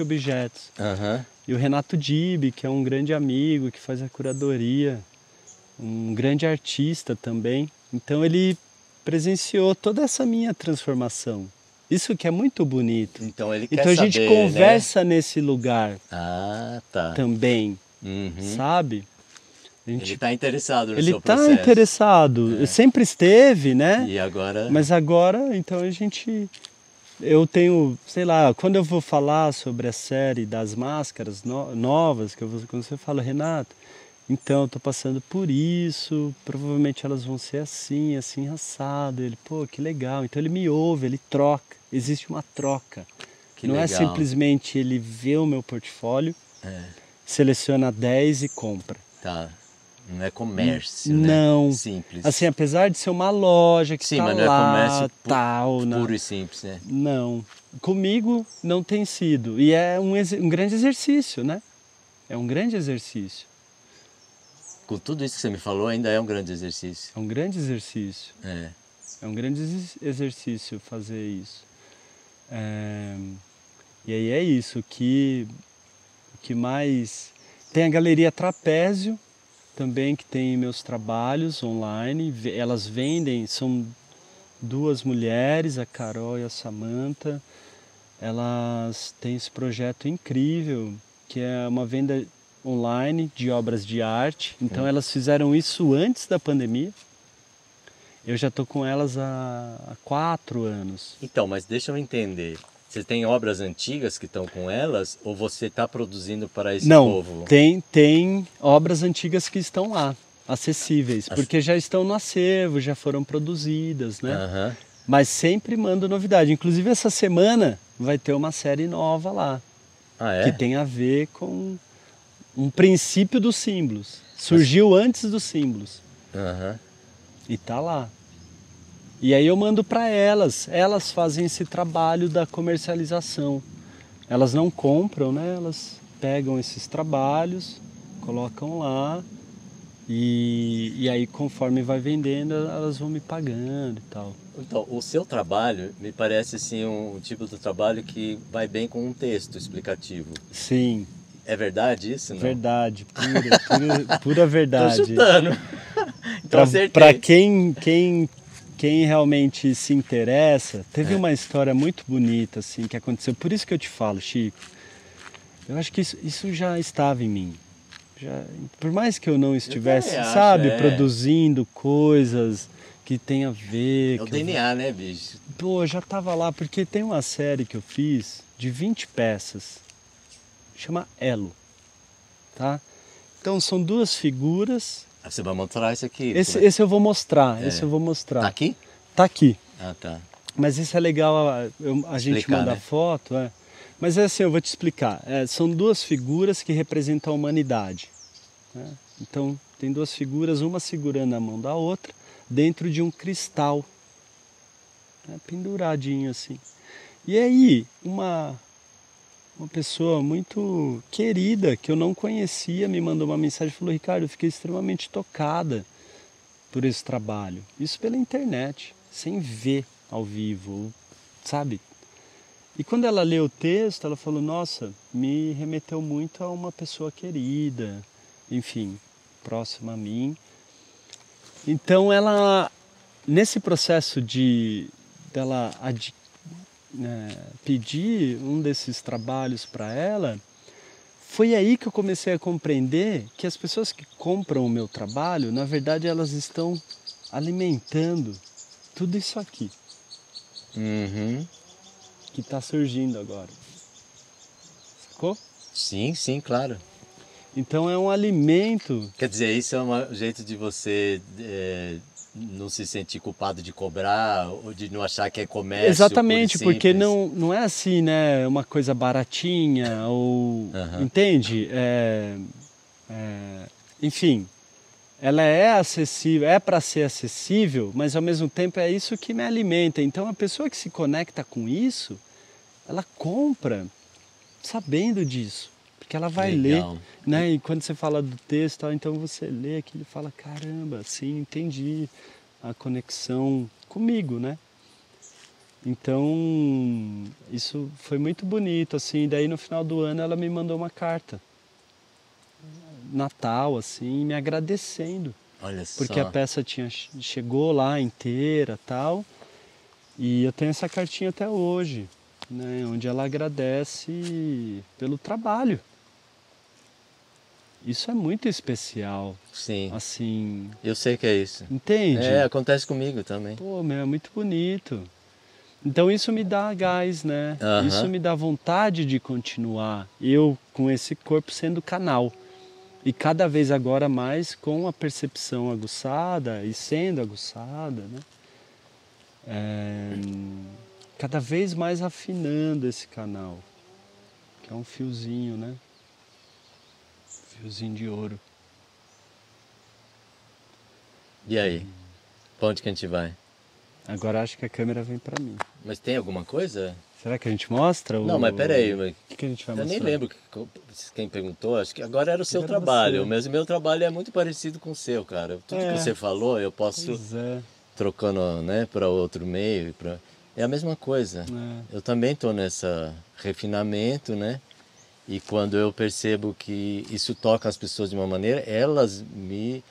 Objetos. Uhum. E o Renato Dib, que é um grande amigo, que faz a curadoria, um grande artista também. Então ele presenciou toda essa minha transformação. Isso que é muito bonito. Então ele quer saber, a gente conversa, né? Nesse lugar. Ah, tá. Também, sabe? Ele está interessado no seu processo. Ele está interessado. Sempre esteve, né? E agora? Mas agora, então a gente... Eu tenho, sei lá, quando eu vou falar sobre a série das máscaras novas, que eu vou, quando você fala, Renato... Então, eu tô passando por isso, provavelmente elas vão ser assim, assim, assado. Ele, pô, que legal. Então ele me ouve, ele troca. Existe uma troca. Que não legal. É simplesmente ele vê o meu portfólio, seleciona 10 e compra. Tá. Não é comércio, né? Não. Simples. Assim, apesar de ser uma loja que está lá, é comércio tal, puro e simples, né? Não. Comigo não tem sido. E é um grande exercício, né? É um grande exercício. Com tudo isso que você me falou, ainda é um grande exercício. É um grande exercício. É um grande exercício fazer isso. E aí é isso que mais... Tem a Galeria Trapézio também, que tem meus trabalhos online. Elas vendem, são duas mulheres, a Carol e a Samantha. Elas têm esse projeto incrível, que é uma venda... online de obras de arte, então elas fizeram isso antes da pandemia. Eu já estou com elas há 4 anos. Então, mas deixa eu entender, você tem obras antigas que estão com elas ou você está produzindo para esse povo? Não, tem obras antigas que estão lá, acessíveis, porque já estão no acervo, já foram produzidas, né? Uhum. Mas sempre mando novidade, inclusive essa semana vai ter uma série nova lá, que tem a ver com... um princípio dos símbolos. Surgiu antes dos símbolos. Uhum. E tá lá. E aí eu mando para elas. Elas fazem esse trabalho da comercialização. Elas não compram, né? Elas pegam esses trabalhos, colocam lá e aí conforme vai vendendo, elas vão me pagando e tal. Então, o seu trabalho me parece assim um tipo de trabalho que vai bem com um texto explicativo. Sim. É verdade isso, não? Verdade, pura verdade. Tô chutando. Para quem realmente se interessa, teve uma história muito bonita assim que aconteceu. Por isso que eu te falo, Chico, eu acho que isso já estava em mim. Já, por mais que eu não estivesse, produzindo coisas que tem a ver... É o DNA, né, bicho? Pô, já tava lá, porque tem uma série que eu fiz de 20 peças, chama Elo, tá? Então são duas figuras... Ah, você vai mostrar isso aqui? Esse eu vou mostrar, esse eu vou mostrar. Tá aqui? Tá aqui. Ah, tá. Mas isso é legal, a gente manda foto, Mas é assim, eu vou te explicar. São duas figuras que representam a humanidade. Né? Então, tem duas figuras, uma segurando a mão da outra, dentro de um cristal. Né? Penduradinho assim. E aí, uma pessoa muito querida, que eu não conhecia, me mandou uma mensagem e falou: Ricardo, eu fiquei extremamente tocada por esse trabalho. Isso pela internet, sem ver ao vivo, sabe? E quando ela leu o texto, ela falou: nossa, me remeteu muito a uma pessoa querida, enfim, próxima a mim. Então ela, nesse processo dela pedir um desses trabalhos para ela, foi aí que eu comecei a compreender que as pessoas que compram o meu trabalho, na verdade elas estão alimentando tudo isso aqui. Uhum. Que está surgindo agora. Sacou? Sim, sim, claro. Então é um alimento... Quer dizer, isso é um jeito de você não se sentir culpado de cobrar ou de não achar que é comércio. Exatamente, porque não é assim, né? Uma coisa baratinha ou... Uhum. Entende? Enfim, ela é acessível, é para ser acessível, mas ao mesmo tempo é isso que me alimenta. Então a pessoa que se conecta com isso, ela compra sabendo disso, porque ela vai ler, né? E quando você fala do texto, então você lê aquilo e fala: caramba, sim, entendi a conexão comigo, né? Então isso foi muito bonito, assim. Daí no final do ano ela me mandou uma carta, Natal, assim, me agradecendo. Olha só. Porque a peça chegou lá inteira, tal. E eu tenho essa cartinha até hoje, né? Onde ela agradece pelo trabalho. Isso é muito especial. Sim. Assim... Eu sei que é isso. Entende? Acontece comigo também. Pô, meu, é muito bonito. Então isso me dá gás, né? Uh-huh. Isso me dá vontade de continuar. Eu, com esse corpo, sendo canal. E cada vez agora mais com a percepção aguçada e sendo aguçada, né? Cada vez mais afinando esse canal, que é um fiozinho, né? Fiozinho de ouro. E aí? Pra onde que a gente vai? Agora acho que a câmera vem pra mim. Mas tem alguma coisa? Será que a gente mostra? Não, mas peraí. O que a gente vai mostrar? Eu nem lembro quem perguntou. Acho que agora era o seu trabalho. Mas o meu trabalho é muito parecido com o seu, cara. Tudo que você falou, eu posso trocando, né, para outro meio. É a mesma coisa. Eu também estou nessa refinamento, né? E quando eu percebo que isso toca as pessoas de uma maneira, elas me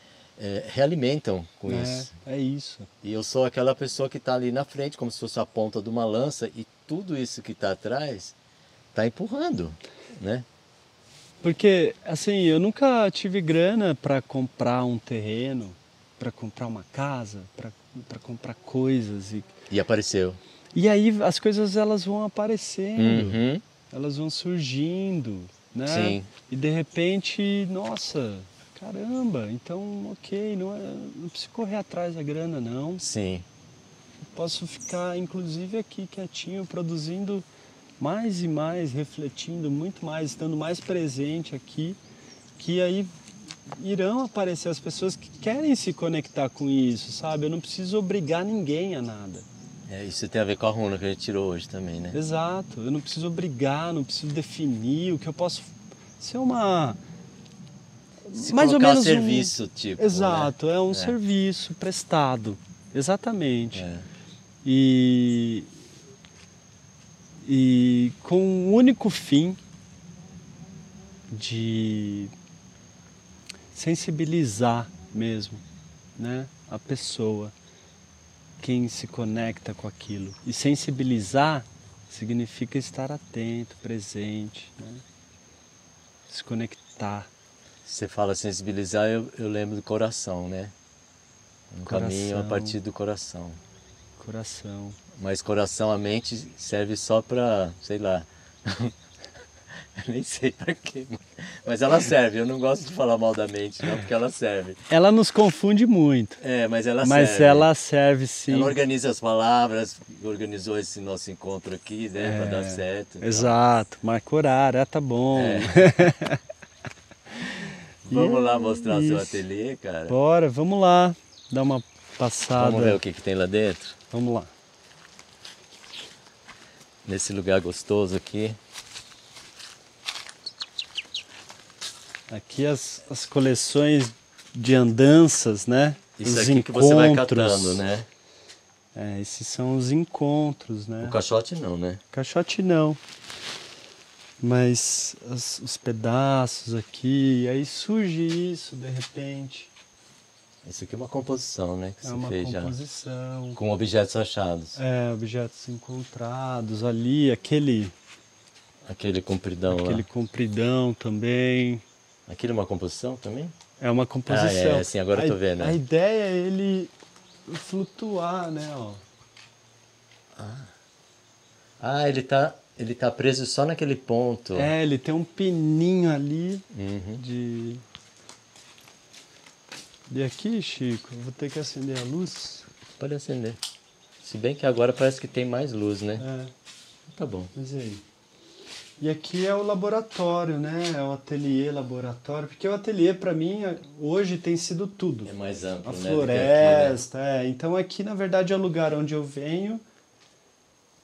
realimentam com isso. É isso. E eu sou aquela pessoa que está ali na frente, como se fosse a ponta de uma lança, e tudo isso que está atrás está empurrando, né? Porque, assim, eu nunca tive grana para comprar um terreno, para comprar uma casa, para comprar coisas. E apareceu. E aí as coisas, elas vão aparecendo, uhum. Elas vão surgindo, né? Sim. E de repente, nossa... Caramba, então ok, não preciso correr atrás da grana, não. Sim. Eu posso ficar, inclusive, aqui quietinho, produzindo mais e mais, refletindo muito mais, estando mais presente aqui, que aí irão aparecer as pessoas que querem se conectar com isso, sabe? Eu não preciso obrigar ninguém a nada. Isso tem a ver com a runa que a gente tirou hoje também, né? Exato, eu não preciso obrigar, não preciso definir, o que eu posso ser uma... Se mais ou menos um serviço, tipo. Exato, né? É um serviço prestado, exatamente. E com o único fim de sensibilizar mesmo né, a pessoa, quem se conecta com aquilo. E sensibilizar significa estar atento, presente, né, se conectar. Você fala sensibilizar, eu lembro do coração, né? Um caminho a partir do coração. Coração. Mas coração, a mente serve só para, sei lá, eu nem sei para quê, mas ela serve. Eu não gosto de falar mal da mente, não, porque ela serve. Ela nos confunde muito. É, mas ela serve. Mas ela serve sim. Ela organiza as palavras, organizou esse nosso encontro aqui, né, para dar certo. Exato, marca horário, tá bom. É. Vamos lá mostrar o seu ateliê, cara? Bora, vamos lá. Dá uma passada. Vamos ver o que tem lá dentro? Vamos lá. Nesse lugar gostoso aqui. Aqui as coleções de andanças, né? Isso aqui que você vai catando, né? É, esses são os encontros, né? O caixote não, né? O caixote não. Mas os pedaços aqui, aí surge isso de repente. Isso aqui é uma composição, né? Que é uma composição. Já, com objetos achados. É, objetos encontrados ali, aquele... Aquele compridão lá. Aquele compridão também. Aquilo é uma composição também? É uma composição. Ah, é, sim, agora eu tô vendo. Né? A ideia é ele flutuar, né? Ó. Ah, ele tá preso só naquele ponto. É, ele tem um pininho ali de... E aqui, Chico, eu vou ter que acender a luz. Pode acender. Se bem que agora parece que tem mais luz, né? É. Tá bom. Mas aí. E aqui é o laboratório, né? É o ateliê laboratório. Porque o ateliê, para mim, hoje tem sido tudo. É mais amplo, né? A floresta, é. Então aqui, na verdade, é o lugar onde eu venho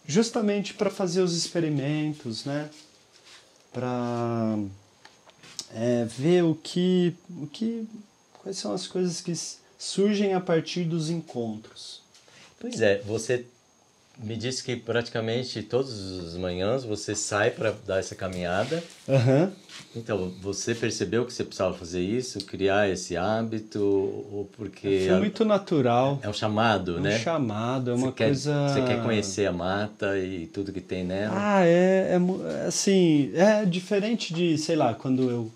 justamente para fazer os experimentos, né? Para ver o que... Quais são as coisas que surgem a partir dos encontros? Pois é, você me disse que praticamente todas as manhãs você sai para dar essa caminhada. Uhum. Então, você percebeu que você precisava fazer isso, criar esse hábito? Ou porque foi muito natural. É um chamado, né? É um chamado, é uma coisa... Você quer conhecer a mata e tudo que tem nela? Ah, é assim, é diferente de, sei lá, quando eu...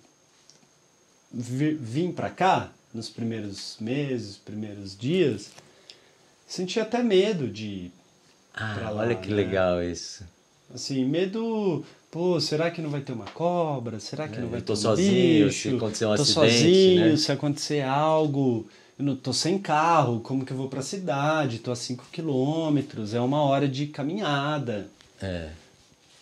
Vim para cá, nos primeiros meses, primeiros dias, senti até medo de ir pra lá, olha que né? Legal isso. Assim, medo, pô, será que não vai ter uma cobra? Será que não vai ter um sozinho, bicho? Se acontecer um acidente, sozinho, né? Se acontecer algo, eu não tô sem carro, como que eu vou pra cidade? Tô a 5 quilômetros, é uma hora de caminhada. É.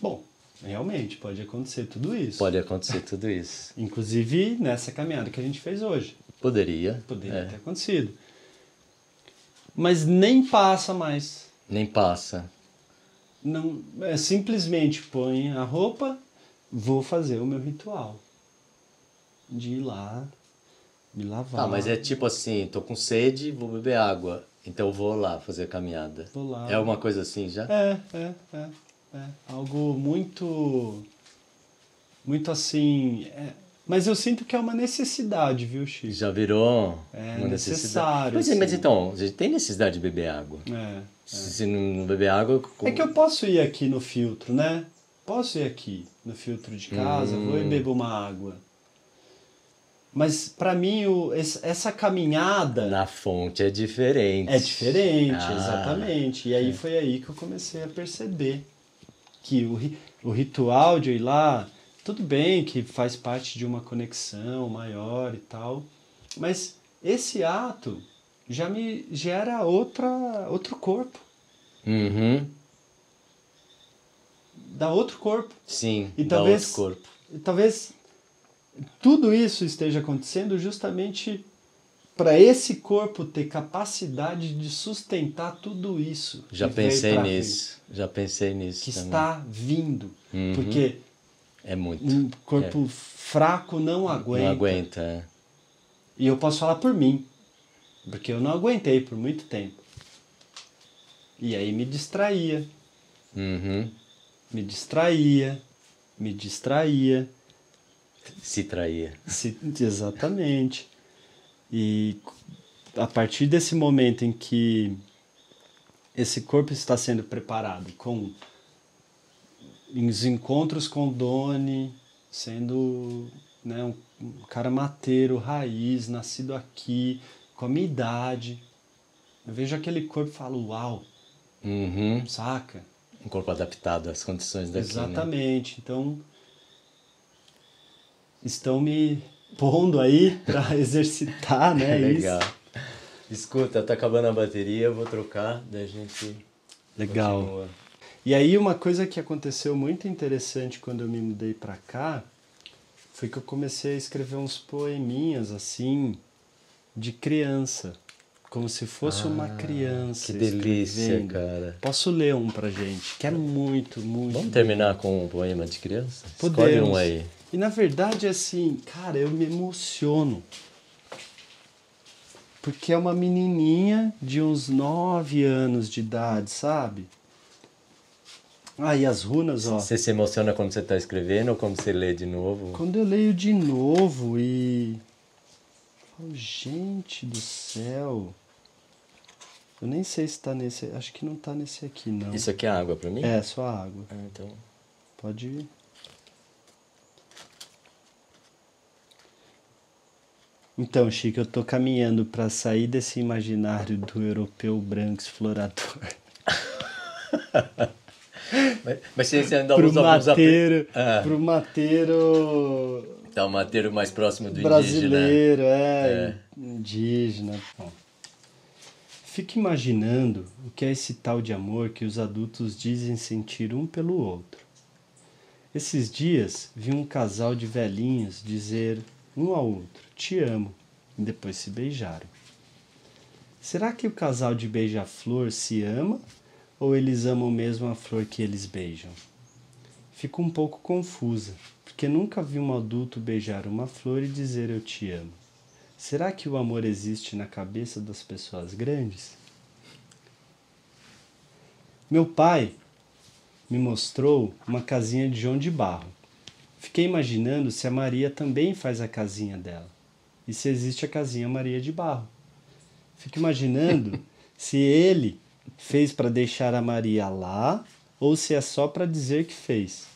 Bom... Realmente, pode acontecer tudo isso. Pode acontecer tudo isso. Inclusive nessa caminhada que a gente fez hoje. Poderia. Poderia ter acontecido. Mas nem passa mais. Nem passa. Não, simplesmente põe a roupa, vou fazer o meu ritual. De ir lá, me lavar. Ah, mas é tipo assim, tô com sede, vou beber água. Então vou lá fazer a caminhada. Vou lá. É uma coisa assim já? É. Algo muito assim... É. Mas eu sinto que é uma necessidade, viu, Chico? Já virou uma necessidade. Pois é, mas então, você tem necessidade de beber água. Se não beber água... Como... É que eu posso ir aqui no filtro, né? Posso ir aqui no filtro de casa, vou e bebo uma água. Mas pra mim, essa caminhada... Na fonte é diferente. É diferente, exatamente. E aí foi aí que eu comecei a perceber... que o ritual de ir lá, tudo bem que faz parte de uma conexão maior e tal, mas esse ato já me gera outro corpo. Dá outro corpo. Sim, e talvez, dá outro corpo. E talvez tudo isso esteja acontecendo justamente para esse corpo ter capacidade de sustentar tudo isso. Já pensei nisso. Que também. Está vindo. Porque é muito. Um corpo fraco não aguenta. Não aguenta. E eu posso falar por mim. Porque eu não aguentei por muito tempo. E aí me distraía. Me distraía. Se traía. Exatamente. E a partir desse momento em que esse corpo está sendo preparado com os encontros com Doni, sendo, né, um cara mateiro, raiz, nascido aqui, com a minha idade, eu vejo aquele corpo e falo, uau, uhum. Saca? Um corpo adaptado às condições daqui. Exatamente, né? Então estão me pondo aí para exercitar, né? Legal. Isso. Escuta, tá acabando a bateria, eu vou trocar, daí a gente legal. Continua. E aí uma coisa que aconteceu muito interessante quando eu me mudei para cá foi que eu comecei a escrever uns poeminhas assim de criança. Como se fosse uma criança. Que delícia, cara. Posso ler um pra gente, que é muito, muito... Vamos terminar com um poema de criança? Podemos. Escolhe um aí. E na verdade, assim, cara, eu me emociono. Porque é uma menininha de uns 9 anos de idade, sabe? Ah, e as runas, ó. Você se emociona quando você tá escrevendo ou quando você lê de novo? Quando eu leio de novo e... Oh, gente do céu... Eu nem sei se tá nesse... Acho que não tá nesse aqui, não. Isso aqui é água pra mim? É, só água. Ah, então... Pode ir. Então, Chico, eu tô caminhando pra sair desse imaginário do europeu branco explorador. Mas você ainda usa alguns apelidos. Pro mateiro... Tá o mateiro mais próximo do brasileiro, indígena. Brasileiro, indígena. Bom. Fique imaginando o que é esse tal de amor que os adultos dizem sentir um pelo outro. Esses dias vi um casal de velhinhos dizer um ao outro, te amo, e depois se beijaram. Será que o casal de beija-flor se ama ou eles amam mesmo a flor que eles beijam? Fico um pouco confusa. Porque nunca vi um adulto beijar uma flor e dizer eu te amo. Será que o amor existe na cabeça das pessoas grandes? Meu pai me mostrou uma casinha de João de Barro. Fiquei imaginando se a Maria também faz a casinha dela. E se existe a casinha Maria de Barro. Fico imaginando se ele fez para deixar a Maria lá ou se é só para dizer que fez.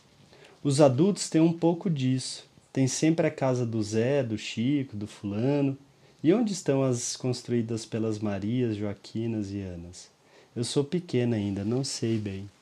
Os adultos têm um pouco disso. Tem sempre a casa do Zé, do Chico, do fulano. E onde estão as construídas pelas Marias, Joaquinas e Anas? Eu sou pequena ainda, não sei bem.